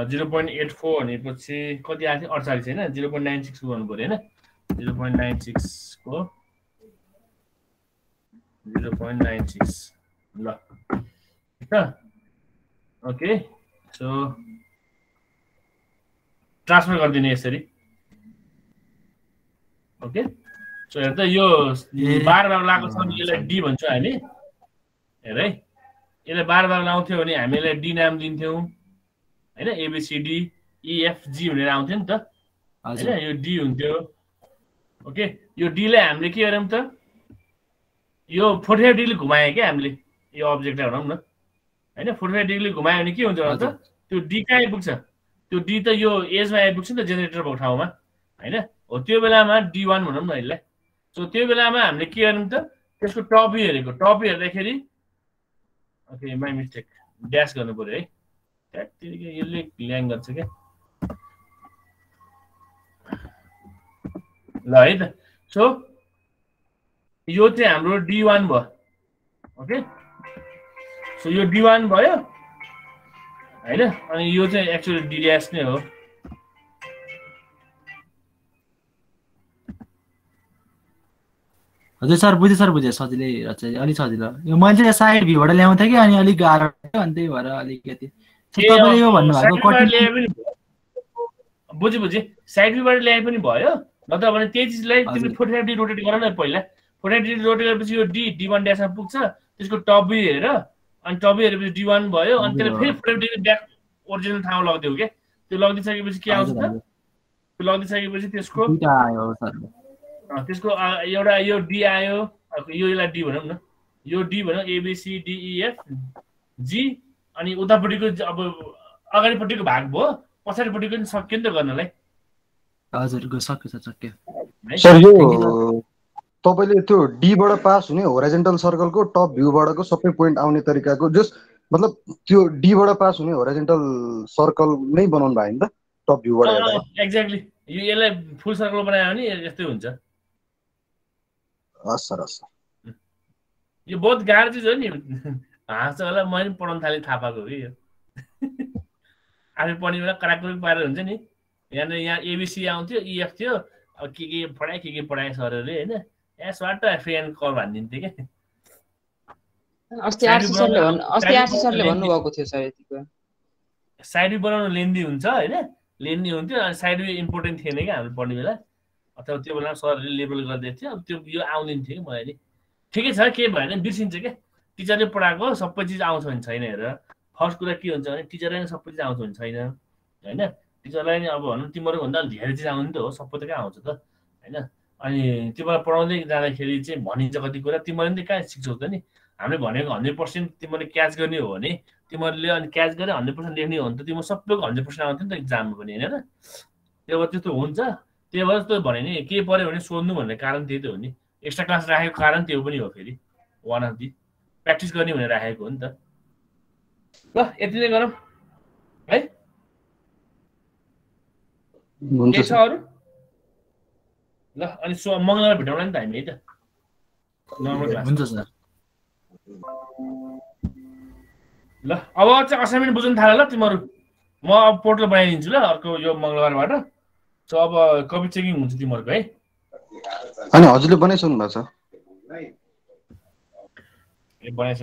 0.84 and it would see what the answer or 0.961 but in 0.96 go 0.96 lock. Okay, so transfer got the necessary. Okay, so at the use bar of like D one Charlie, right? In a bar of I may let D name into A B C D E F G around him. You D unto okay, you D lamb, Licky or Emta. You put her deal Kumai again, your object around. And a footwear degree Gumayaniki on the other to dekai books to D the yo is my books in the generator about how much I know. Otuvelama D1 monum. So Tuvelama, Licky and the just to top here, top here, like here. Okay, my mistake. Dash gonna put it. That you lick language again. Lloyd, so you damn road D1 boy. Okay. So your D1 boy, I know, and you actually DDS now. This are with the you might just side view what I am taking and Ali Gar and they were Ali get it. Buji side view were labouring boy, not the one case is like to put heavy rotated on a poil, put it rotated with your D, D1 dash and books, this could top be error. And top here is D1 boy, and then a back original town log. Okay, the log this is the log this is the score. This go your DIO, your D1, your D1, A, B, C, D, E, F, G, and you other particular bag bow, what's a particular sock in the gun like? As it goes up, it's okay. Sir, you. Topale to D border pass, horizontal circle go top view border go soppy point आउने तरिका को just मतलब त्यो D border pass horizontal circle नहीं बनाउन भाइ नि त top view border exactly यो यसलाई full circle बनायो भने यस्तै हुन्छ असर असर यो बहुत गाह्रो चीज हो नि हाँस होला मैले पढाउन थाले थाहा पाएको हो यो आफै पढ्ने बेला कराकुरी पारेर हुन्छ नि यहाँ ABC आउँथ्यो EF थियो अब के के पढाए सरहरुले हैन Yes, what I friend call one in the game. Side on Lindy Unza, Lindy and side important thing again, Bonilla. Authority sorry, label got the tail to you out in team already. Tickets are came by and business again. Teacher Parago, supposes out in China. House could a teacher and supposes out in China. Teacher line of Timor on the heritage on those, support the out. अनि तिम्रो पढाउँदै जाँदाखेरि चाहिँ भनिन्छ कति कुरा तिमीले नि कहाँ सिक्छौ त नि हामीले भनेको 100% तिमीले क्याच गर्ने हो भने तिमीले अनि क्याच गरे 100% लेख्ने हो भने त तिम्रो सबैको 100% आउँथ्यो नि त एक्जाममा पनि हैन र त्यो त्यस्तो हुन्छ त्यही भएर त भने नि के पर्यो भने सोध्नु भन्ने कारण त्यही त हो नि एक्स्ट्रा क्लास राखेको कारण त्यो पनि हो फेरि वान अफ दि प्र्याक्टिस गर्ने भनेर राखेको हो नि त ल यति नै गरौँ है हुन्छ के छ अरु And so among our bedroom time later. About assignment wasn't Halala tomorrow. More Portal by Angela or your Manglar water. So about copy checking to the Morgay. I know the Bonison Bassa.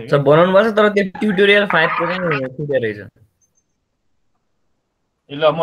So Bonon was the tutorial 5 for the reason.